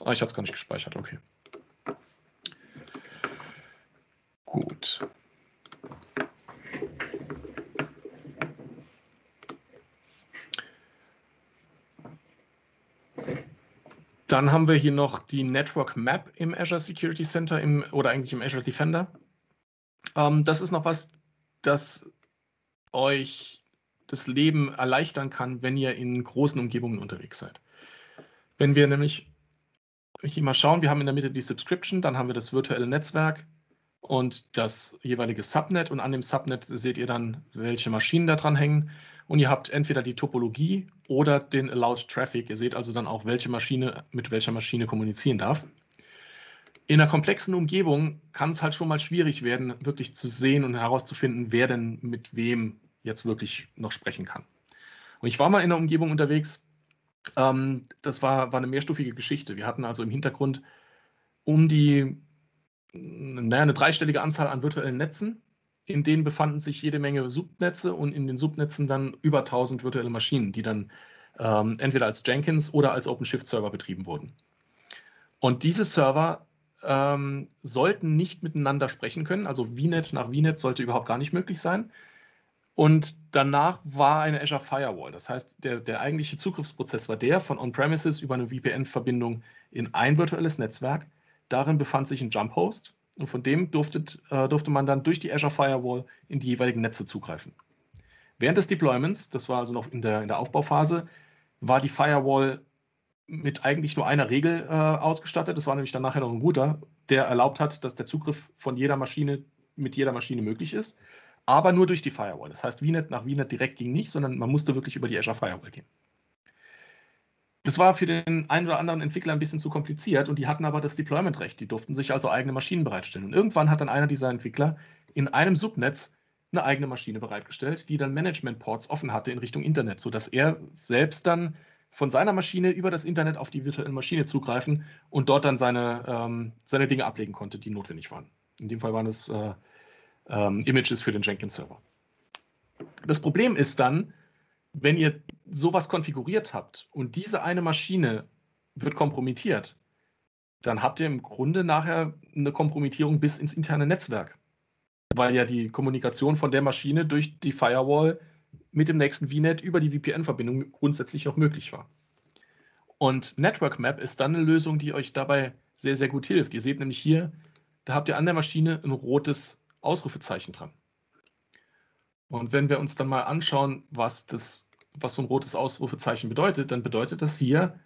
Ah, ich hatte es gar nicht gespeichert, okay. Gut. Dann haben wir hier noch die Network Map im Azure Security Center im, oder eigentlich im Azure Defender. Ähm, das ist noch was, das euch das Leben erleichtern kann, wenn ihr in großen Umgebungen unterwegs seid. Wenn wir nämlich hier mal schauen, wir haben in der Mitte die Subscription, dann haben wir das virtuelle Netzwerk und das jeweilige Subnet. Und an dem Subnet seht ihr dann, welche Maschinen da dran hängen. Und ihr habt entweder die Topologie oder den Allowed Traffic. Ihr seht also dann auch, welche Maschine mit welcher Maschine kommunizieren darf. In einer komplexen Umgebung kann es halt schon mal schwierig werden, wirklich zu sehen und herauszufinden, wer denn mit wem jetzt wirklich noch sprechen kann. Und ich war mal in einer Umgebung unterwegs, ähm, das war, war eine mehrstufige Geschichte. Wir hatten also im Hintergrund um die, naja, eine dreistellige Anzahl an virtuellen Netzen. In denen befanden sich jede Menge Subnetze und in den Subnetzen dann über tausend virtuelle Maschinen, die dann ähm, entweder als Jenkins oder als OpenShift-Server betrieben wurden. Und diese Server ähm, sollten nicht miteinander sprechen können, also V Net nach V Net sollte überhaupt gar nicht möglich sein. Und danach war eine Azure Firewall, das heißt, der, der eigentliche Zugriffsprozess war der von On-Premises über eine V P N-Verbindung in ein virtuelles Netzwerk. Darin befand sich ein Jump-Host. Und von dem durfte, äh, durfte man dann durch die Azure Firewall in die jeweiligen Netze zugreifen. Während des Deployments, das war also noch in der, in der Aufbauphase, war die Firewall mit eigentlich nur einer Regel äh, ausgestattet. Das war nämlich dann nachher noch ein Router, der erlaubt hat, dass der Zugriff von jeder Maschine mit jeder Maschine möglich ist, aber nur durch die Firewall. Das heißt, V Net nach V Net direkt ging nicht, sondern man musste wirklich über die Azure Firewall gehen. Das war für den einen oder anderen Entwickler ein bisschen zu kompliziert und die hatten aber das Deployment-Recht. Die durften sich also eigene Maschinen bereitstellen. Und irgendwann hat dann einer dieser Entwickler in einem Subnetz eine eigene Maschine bereitgestellt, die dann Management-Ports offen hatte in Richtung Internet, sodass er selbst dann von seiner Maschine über das Internet auf die virtuelle Maschine zugreifen und dort dann seine, ähm, seine Dinge ablegen konnte, die notwendig waren. In dem Fall waren es äh, ähm, Images für den Jenkins-Server. Das Problem ist dann, wenn ihr sowas konfiguriert habt und diese eine Maschine wird kompromittiert, dann habt ihr im Grunde nachher eine Kompromittierung bis ins interne Netzwerk, weil ja die Kommunikation von der Maschine durch die Firewall mit dem nächsten V Net über die V P N-Verbindung grundsätzlich noch möglich war. Und Network Map ist dann eine Lösung, die euch dabei sehr, sehr gut hilft. Ihr seht nämlich hier, da habt ihr an der Maschine ein rotes Ausrufezeichen dran. Und wenn wir uns dann mal anschauen, was, das, was so ein rotes Ausrufezeichen bedeutet, dann bedeutet das hier,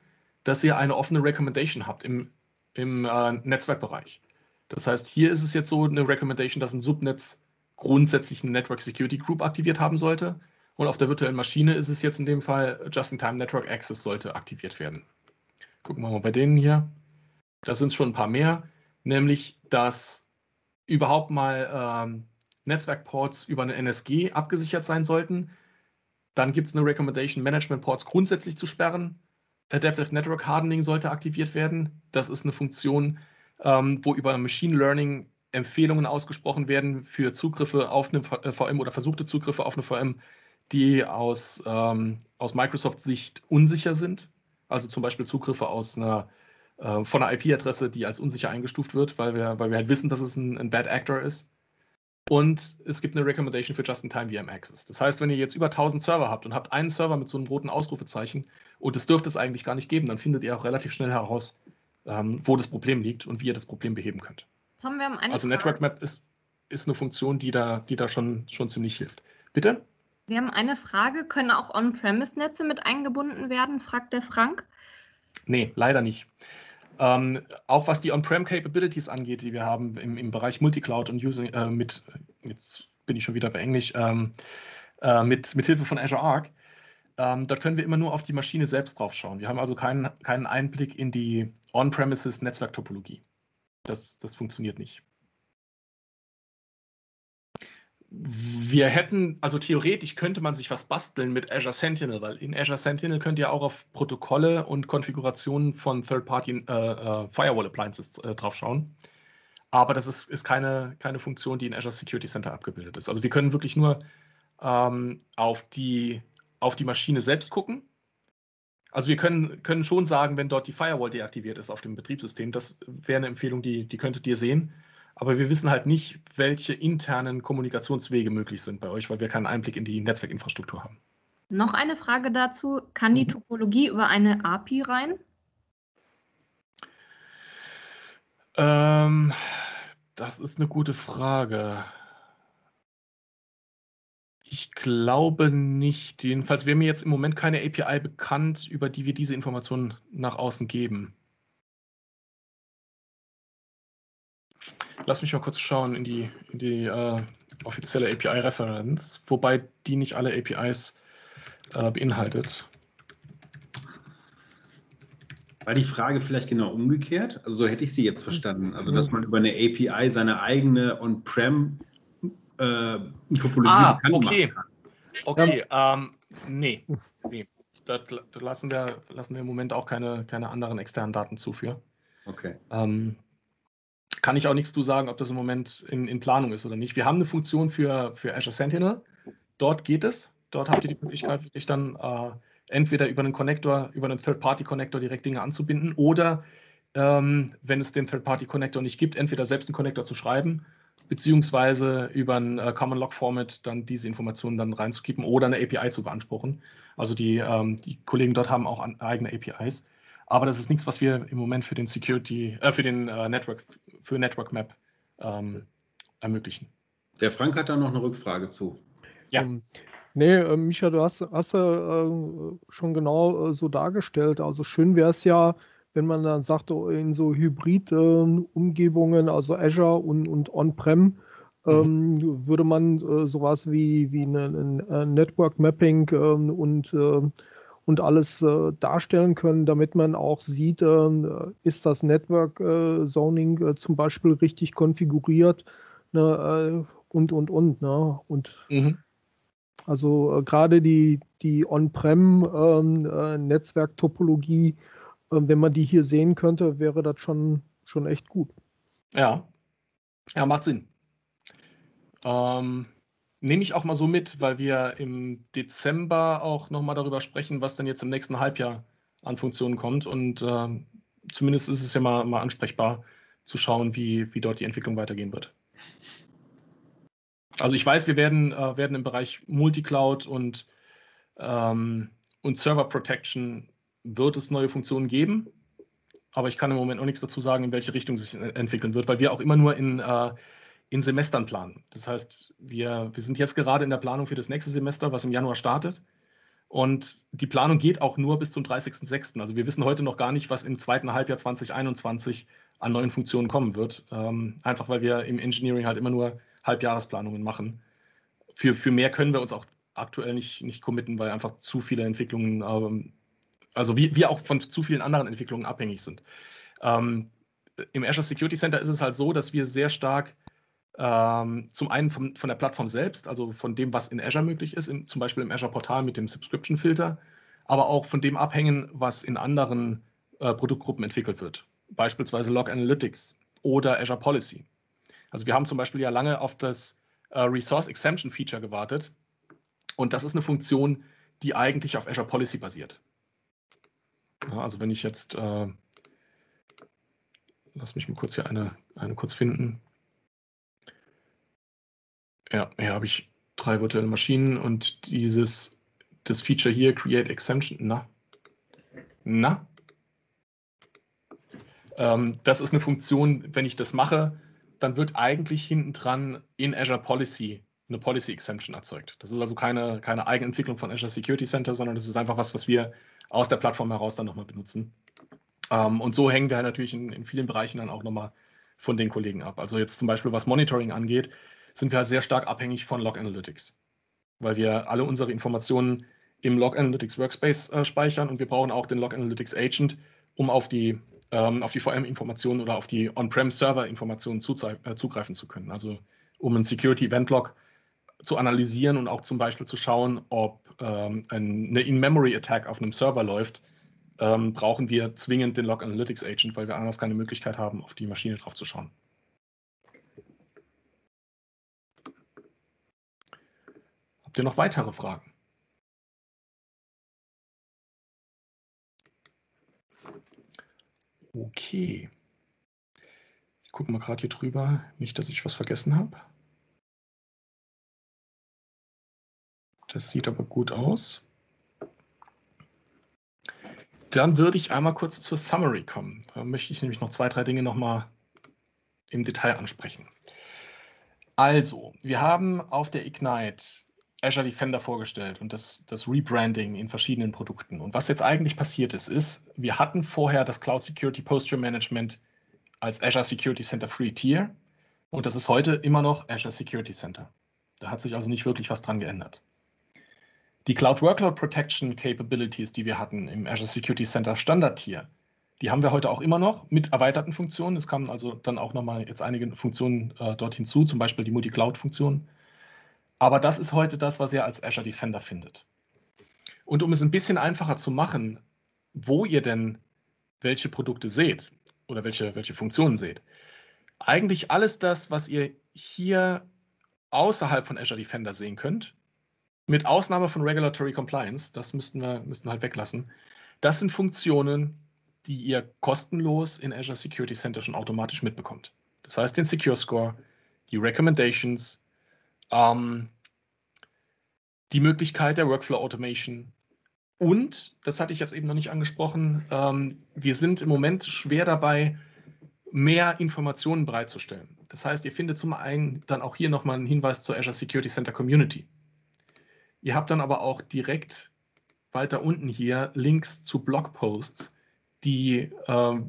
dass ihr eine offene Recommendation habt im, im äh, Netzwerkbereich. Das heißt, hier ist es jetzt so eine Recommendation, dass ein Subnetz grundsätzlich eine Network Security Group aktiviert haben sollte. Und auf der virtuellen Maschine ist es jetzt in dem Fall Just-in-Time Network Access sollte aktiviert werden. Gucken wir mal bei denen hier. Da sind es schon ein paar mehr, nämlich dass überhaupt mal ähm, Netzwerkports über eine N S G abgesichert sein sollten. Dann gibt es eine Recommendation, Management Ports grundsätzlich zu sperren. Adaptive Network Hardening sollte aktiviert werden. Das ist eine Funktion, ähm, wo über Machine Learning Empfehlungen ausgesprochen werden für Zugriffe auf eine V M oder versuchte Zugriffe auf eine V M, die aus, ähm, aus Microsoft-Sicht unsicher sind. Also zum Beispiel Zugriffe aus einer, äh, von einer I P-Adresse, die als unsicher eingestuft wird, weil wir, weil wir halt wissen, dass es ein, ein Bad Actor ist. Und es gibt eine Recommendation für Just-in-Time-V M-Access. Das heißt, wenn ihr jetzt über tausend Server habt und habt einen Server mit so einem roten Ausrufezeichen und das dürfte es eigentlich gar nicht geben, dann findet ihr auch relativ schnell heraus, ähm, wo das Problem liegt und wie ihr das Problem beheben könnt. Tom, wir haben eine also Frage. Network Map ist, ist eine Funktion, die da, die da schon, schon ziemlich hilft. Bitte? Wir haben eine Frage. Können auch On-Premise-Netze mit eingebunden werden, fragt der Frank. Nee, leider nicht. Ähm, auch was die On-Prem-Capabilities angeht, die wir haben im, im Bereich Multicloud und Using, äh, mit, jetzt bin ich schon wieder bei Englisch, ähm, äh, mit, mit Hilfe von Azure Arc, ähm, da können wir immer nur auf die Maschine selbst drauf schauen. Wir haben also keinen, keinen Einblick in die On-Premises-Netzwerktopologie. Das, das funktioniert nicht. Wir hätten, also theoretisch könnte man sich was basteln mit Azure Sentinel, weil in Azure Sentinel könnt ihr auch auf Protokolle und Konfigurationen von Third-Party äh, Firewall-Appliances äh, draufschauen. Aber das ist, ist keine, keine Funktion, die in Azure Security Center abgebildet ist. Also wir können wirklich nur ähm, auf, die, auf die Maschine selbst gucken. Also wir können, können schon sagen, wenn dort die Firewall deaktiviert ist auf dem Betriebssystem, das wäre eine Empfehlung, die, die könntet ihr sehen. Aber wir wissen halt nicht, welche internen Kommunikationswege möglich sind bei euch, weil wir keinen Einblick in die Netzwerkinfrastruktur haben. Noch eine Frage dazu. Kann die Topologie über eine A P I rein? Ähm, das ist eine gute Frage. Ich glaube nicht. Jedenfalls wäre mir jetzt im Moment keine A P I bekannt, über die wir diese Informationen nach außen geben. Lass mich mal kurz schauen in die, in die äh, offizielle A P I-Referenz, wobei die nicht alle A P Is äh, beinhaltet. War die Frage vielleicht genau umgekehrt? Also so hätte ich sie jetzt verstanden. Also dass man über eine A P I seine eigene On-Prem-Topologie äh, ah, okay. machen kann. Okay, ähm, nee, nee. Da, da lassen wir, lassen wir im Moment auch keine, keine anderen externen Daten zu für. Okay. Ähm, Kann ich auch nichts zu sagen, ob das im Moment in, in Planung ist oder nicht. Wir haben eine Funktion für, für Azure Sentinel. Dort geht es. Dort habt ihr die Möglichkeit, wirklich dann äh, entweder über einen Connector, über einen Third-Party-Connector direkt Dinge anzubinden oder, ähm, wenn es den Third-Party-Connector nicht gibt, entweder selbst einen Connector zu schreiben, beziehungsweise über ein äh, Common-Log-Format dann diese Informationen dann reinzukippen oder eine A P I zu beanspruchen. Also die, ähm, die Kollegen dort haben auch an, eigene A P Is. Aber das ist nichts, was wir im Moment für den Security, äh, für den äh, Network, für Network Map ähm, ermöglichen. Der Frank hat da noch eine Rückfrage zu. Ja. Ähm, nee, äh, Micha, du hast, hast äh, schon genau äh, so dargestellt. Also schön wäre es ja, wenn man dann sagt, in so Hybrid-Umgebungen, äh, also Azure und, und On-Prem, ähm, würde man äh, sowas wie, wie ein Network Mapping äh, und äh, und alles äh, darstellen können, damit man auch sieht, äh, ist das Network äh, Zoning äh, zum Beispiel richtig konfiguriert, ne, äh, und, und, und. Ne? Und mhm. Also äh, gerade die, die On-Prem-Netzwerktopologie, äh, äh, wenn man die hier sehen könnte, wäre das schon, schon echt gut. Ja, ja, macht Sinn. Ähm. Nehme ich auch mal so mit, weil wir im Dezember auch nochmal darüber sprechen, was denn jetzt im nächsten Halbjahr an Funktionen kommt. Und äh, zumindest ist es ja mal, mal ansprechbar zu schauen, wie, wie dort die Entwicklung weitergehen wird. Also ich weiß, wir werden, äh, werden im Bereich Multicloud und, ähm, und Server Protection wird es neue Funktionen geben. Aber ich kann im Moment noch nichts dazu sagen, in welche Richtung sich entwickeln wird, weil wir auch immer nur in... Äh, in Semestern planen. Das heißt, wir, wir sind jetzt gerade in der Planung für das nächste Semester, was im Januar startet. Und die Planung geht auch nur bis zum dreißigsten sechsten Also wir wissen heute noch gar nicht, was im zweiten Halbjahr zwanzig einundzwanzig an neuen Funktionen kommen wird. Ähm, einfach weil wir im Engineering halt immer nur Halbjahresplanungen machen. Für, für mehr können wir uns auch aktuell nicht, nicht committen, weil einfach zu viele Entwicklungen, ähm, also wir, wir auch von zu vielen anderen Entwicklungen abhängig sind. Ähm, Im Azure Security Center ist es halt so, dass wir sehr stark ähm, zum einen von, von der Plattform selbst, also von dem, was in Azure möglich ist, in, zum Beispiel im Azure Portal mit dem Subscription-Filter, aber auch von dem abhängen, was in anderen äh, Produktgruppen entwickelt wird, beispielsweise Log Analytics oder Azure Policy. Also wir haben zum Beispiel ja lange auf das äh, Resource Exemption Feature gewartet und das ist eine Funktion, die eigentlich auf Azure Policy basiert. Ja, also wenn ich jetzt... Äh, Lass mich mal kurz hier eine, eine kurz finden. Ja, hier habe ich drei virtuelle Maschinen und dieses, das Feature hier, Create Exemption, na, na. Ähm, das ist eine Funktion, wenn ich das mache, dann wird eigentlich hinten dran in Azure Policy eine Policy Exemption erzeugt. Das ist also keine, keine Eigenentwicklung von Azure Security Center, sondern das ist einfach was, was wir aus der Plattform heraus dann nochmal benutzen. Um, und so hängen wir halt natürlich in, in vielen Bereichen dann auch nochmal von den Kollegen ab. Also jetzt zum Beispiel, was Monitoring angeht, sind wir halt sehr stark abhängig von Log Analytics, weil wir alle unsere Informationen im Log Analytics Workspace äh, speichern und wir brauchen auch den Log Analytics Agent, um auf die, ähm, auf die V M-Informationen oder auf die On-Prem-Server-Informationen äh, zugreifen zu können. Also um einen Security-Event-Log zu analysieren und auch zum Beispiel zu schauen, ob ähm, eine In-Memory-Attack auf einem Server läuft, Ähm, brauchen wir zwingend den Log Analytics Agent, weil wir anders keine Möglichkeit haben, auf die Maschine drauf zu schauen. Habt ihr noch weitere Fragen? Okay. Ich gucke mal gerade hier drüber, nicht, dass ich was vergessen habe. Das sieht aber gut aus. Dann würde ich einmal kurz zur Summary kommen. Da möchte ich nämlich noch zwei, drei Dinge nochmal im Detail ansprechen. Also, wir haben auf der Ignite Azure Defender vorgestellt und das, das Rebranding in verschiedenen Produkten. Und was jetzt eigentlich passiert ist, ist, wir hatten vorher das Cloud Security Posture Management als Azure Security Center Free Tier und das ist heute immer noch Azure Security Center. Da hat sich also nicht wirklich was dran geändert. Die Cloud Workload Protection Capabilities, die wir hatten im Azure Security Center Standard-Tier, die haben wir heute auch immer noch mit erweiterten Funktionen. Es kamen also dann auch nochmal jetzt einige Funktionen äh, dort hinzu, zum Beispiel die Multi-Cloud-Funktion. Aber das ist heute das, was ihr als Azure Defender findet. Und um es ein bisschen einfacher zu machen, wo ihr denn welche Produkte seht oder welche, welche Funktionen seht, eigentlich alles das, was ihr hier außerhalb von Azure Defender sehen könnt, mit Ausnahme von Regulatory Compliance, das müssten wir, müssten wir halt weglassen. Das sind Funktionen, die ihr kostenlos in Azure Security Center schon automatisch mitbekommt. Das heißt den Secure Score, die Recommendations, ähm, die Möglichkeit der Workflow Automation und, das hatte ich jetzt eben noch nicht angesprochen, ähm, wir sind im Moment schwer dabei, mehr Informationen bereitzustellen. Das heißt, ihr findet zum einen dann auch hier nochmal einen Hinweis zur Azure Security Center Community. Ihr habt dann aber auch direkt weiter unten hier Links zu Blogposts, die, äh,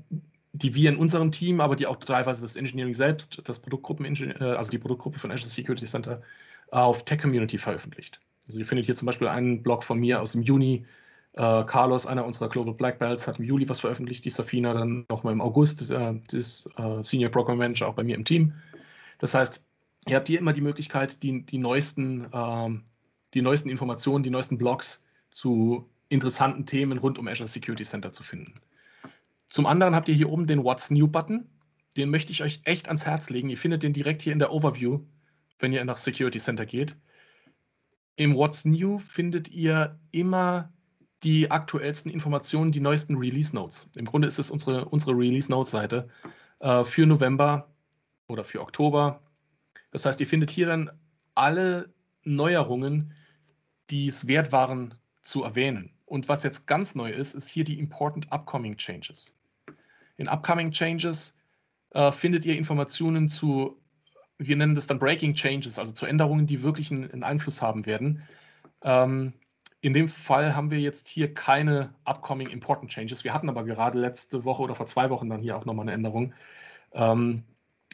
die wir in unserem Team, aber die auch teilweise das Engineering selbst, das Produktgruppen, also die Produktgruppe von Azure Security Center auf Tech Community veröffentlicht. Also ihr findet hier zum Beispiel einen Blog von mir aus dem Juni. Äh, Carlos, einer unserer Global Black Belts, hat im Juli was veröffentlicht. Die Safina dann nochmal im August, äh, ist äh, Senior Program Manager auch bei mir im Team. Das heißt, ihr habt hier immer die Möglichkeit, die, die neuesten äh, die neuesten Informationen, die neuesten Blogs zu interessanten Themen rund um Azure Security Center zu finden. Zum anderen habt ihr hier oben den What's New-Button. Den möchte ich euch echt ans Herz legen. Ihr findet den direkt hier in der Overview, wenn ihr nach Security Center geht. Im What's New findet ihr immer die aktuellsten Informationen, die neuesten Release Notes. Im Grunde ist es unsere, unsere Release Notes-Seite äh, für November oder für Oktober. Das heißt, ihr findet hier dann alle Neuerungen, die es wert waren zu erwähnen. Und was jetzt ganz neu ist, ist hier die Important Upcoming Changes. In Upcoming Changes äh, findet ihr Informationen zu, wir nennen das dann Breaking Changes, also zu Änderungen, die wirklich einen, einen Einfluss haben werden. Ähm, in dem Fall haben wir jetzt hier keine Upcoming Important Changes. Wir hatten aber gerade letzte Woche oder vor zwei Wochen dann hier auch nochmal eine Änderung. Ähm,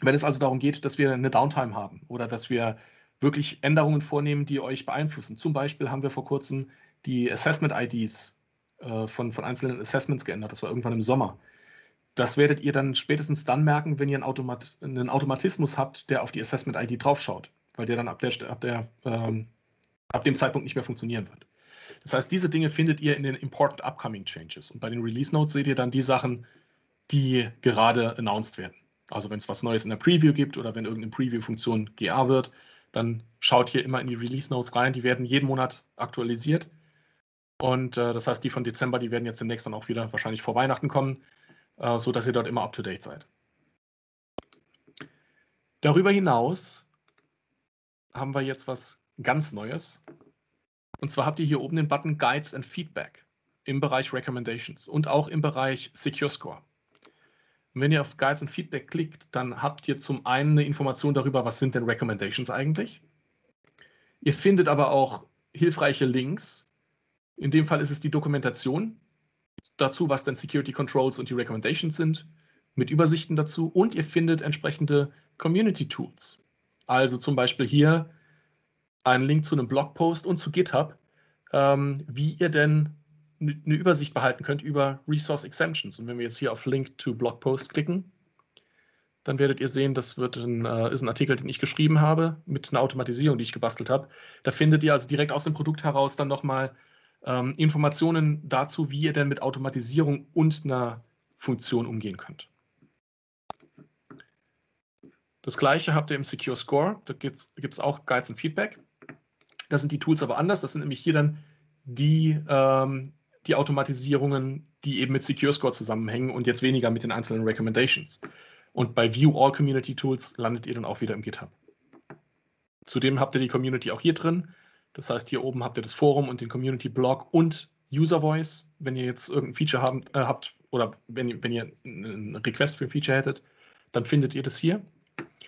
Wenn es also darum geht, dass wir eine Downtime haben oder dass wir wirklich Änderungen vornehmen, die euch beeinflussen. Zum Beispiel haben wir vor kurzem die Assessment-I Ds äh, von, von einzelnen Assessments geändert. Das war irgendwann im Sommer. Das werdet ihr dann spätestens dann merken, wenn ihr einen, Automat einen Automatismus habt, der auf die Assessment-I D draufschaut, weil der dann ab, der, ab, der, ähm, ab dem Zeitpunkt nicht mehr funktionieren wird. Das heißt, diese Dinge findet ihr in den Important Upcoming Changes. Und bei den Release Notes seht ihr dann die Sachen, die gerade announced werden. Also wenn es was Neues in der Preview gibt oder wenn irgendeine Preview-Funktion G A wird, dann schaut hier immer in die Release Notes rein. Die werden jeden Monat aktualisiert. Und äh, das heißt, die von Dezember, die werden jetzt demnächst dann auch wieder wahrscheinlich vor Weihnachten kommen, äh, sodass ihr dort immer up-to-date seid. Darüber hinaus haben wir jetzt was ganz Neues. Und zwar habt ihr hier oben den Button Guides and Feedback im Bereich Recommendations und auch im Bereich Secure Score. Und wenn ihr auf Guides and Feedback klickt, dann habt ihr zum einen eine Information darüber, was sind denn Recommendations eigentlich. Ihr findet aber auch hilfreiche Links. In dem Fall ist es die Dokumentation dazu, was denn Security Controls und die Recommendations sind, mit Übersichten dazu. Und ihr findet entsprechende Community Tools. Also zum Beispiel hier einen Link zu einem Blogpost und zu GitHub, ähm, wie ihr denn eine Übersicht behalten könnt über Resource Exemptions. Und wenn wir jetzt hier auf Link to Blogpost klicken, dann werdet ihr sehen, das wird ein, äh, ist ein Artikel, den ich geschrieben habe, mit einer Automatisierung, die ich gebastelt habe. Da findet ihr also direkt aus dem Produkt heraus dann nochmal ähm, Informationen dazu, wie ihr denn mit Automatisierung und einer Funktion umgehen könnt. Das Gleiche habt ihr im Secure Score. Da gibt es auch Guides und Feedback. Das sind die Tools aber anders. Das sind nämlich hier dann die, ähm, die Automatisierungen, die eben mit Secure Score zusammenhängen und jetzt weniger mit den einzelnen Recommendations. Und bei View All Community Tools landet ihr dann auch wieder im GitHub. Zudem habt ihr die Community auch hier drin. Das heißt, hier oben habt ihr das Forum und den Community Blog und User Voice, wenn ihr jetzt irgendein Feature haben, äh, habt oder wenn, wenn ihr einen Request für ein Feature hättet, dann findet ihr das hier.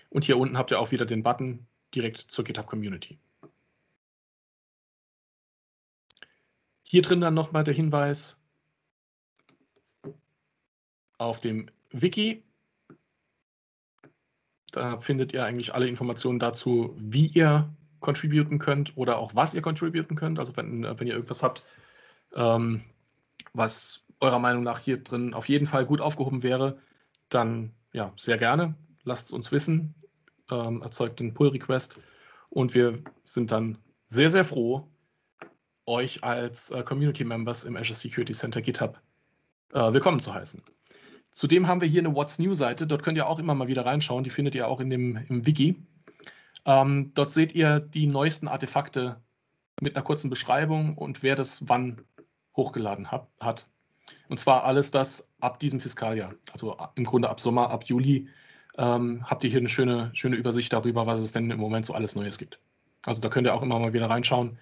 Und hier unten habt ihr auch wieder den Button direkt zur GitHub Community. Hier drin dann nochmal der Hinweis auf dem Wiki. Da findet ihr eigentlich alle Informationen dazu, wie ihr contributen könnt oder auch was ihr contributen könnt. Also wenn, wenn ihr irgendwas habt, ähm, was eurer Meinung nach hier drin auf jeden Fall gut aufgehoben wäre, dann ja, sehr gerne. Lasst es uns wissen, ähm, erzeugt einen Pull-Request und wir sind dann sehr, sehr froh, euch als äh, Community-Members im Azure Security Center GitHub äh, willkommen zu heißen. Zudem haben wir hier eine What's New-Seite, dort könnt ihr auch immer mal wieder reinschauen, die findet ihr auch in dem, im Wiki. Ähm, dort seht ihr die neuesten Artefakte mit einer kurzen Beschreibung und wer das wann hochgeladen hab, hat. Und zwar alles das ab diesem Fiskaljahr, also im Grunde ab Sommer, ab Juli, Ähm, habt ihr hier eine schöne, schöne Übersicht darüber, was es denn im Moment so alles Neues gibt. Also da könnt ihr auch immer mal wieder reinschauen.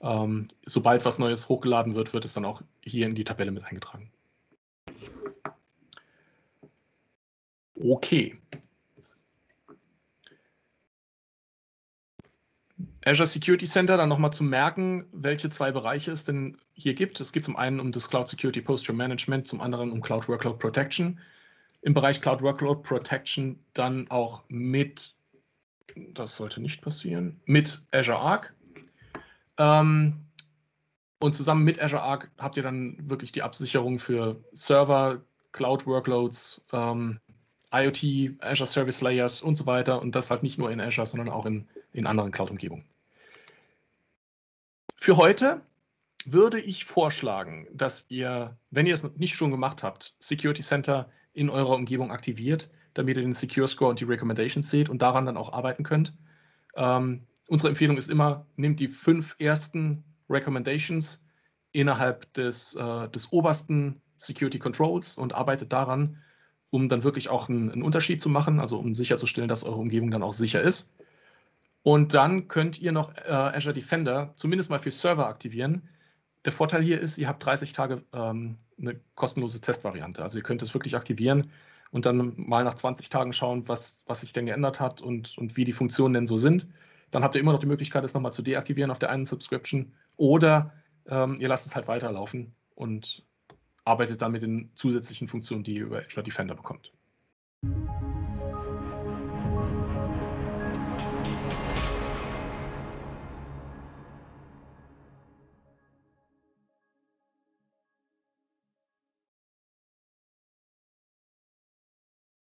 Ähm, sobald was Neues hochgeladen wird, wird es dann auch hier in die Tabelle mit eingetragen. Okay. Azure Security Center, dann nochmal zu merken, welche zwei Bereiche es denn hier gibt. Es geht zum einen um das Cloud Security Posture Management, zum anderen um Cloud Workload Protection. Im Bereich Cloud Workload Protection dann auch mit, das sollte nicht passieren, mit Azure Arc. Ähm, und zusammen mit Azure Arc habt ihr dann wirklich die Absicherung für Server, Cloud Workloads, ähm, IoT, Azure Service Layers und so weiter. Und das halt nicht nur in Azure, sondern auch in, in anderen Cloud-Umgebungen. Für heute würde ich vorschlagen, dass ihr, wenn ihr es nicht schon gemacht habt, Security Center in eurer Umgebung aktiviert, damit ihr den Secure Score und die Recommendations seht und daran dann auch arbeiten könnt. Ähm, unsere Empfehlung ist immer, nehmt die fünf ersten Recommendations innerhalb des, äh, des obersten Security Controls und arbeitet daran, um dann wirklich auch einen, einen Unterschied zu machen, also um sicherzustellen, dass eure Umgebung dann auch sicher ist. Und dann könnt ihr noch äh, Azure Defender zumindest mal für Server aktivieren. Der Vorteil hier ist, ihr habt dreißig Tage ähm, eine kostenlose Testvariante. Also ihr könnt es wirklich aktivieren und dann mal nach zwanzig Tagen schauen, was, was sich denn geändert hat und, und wie die Funktionen denn so sind. Dann habt ihr immer noch die Möglichkeit, es nochmal zu deaktivieren auf der einen Subscription oder ähm, ihr lasst es halt weiterlaufen und arbeitet dann mit den zusätzlichen Funktionen, die ihr über Azure Defender bekommt.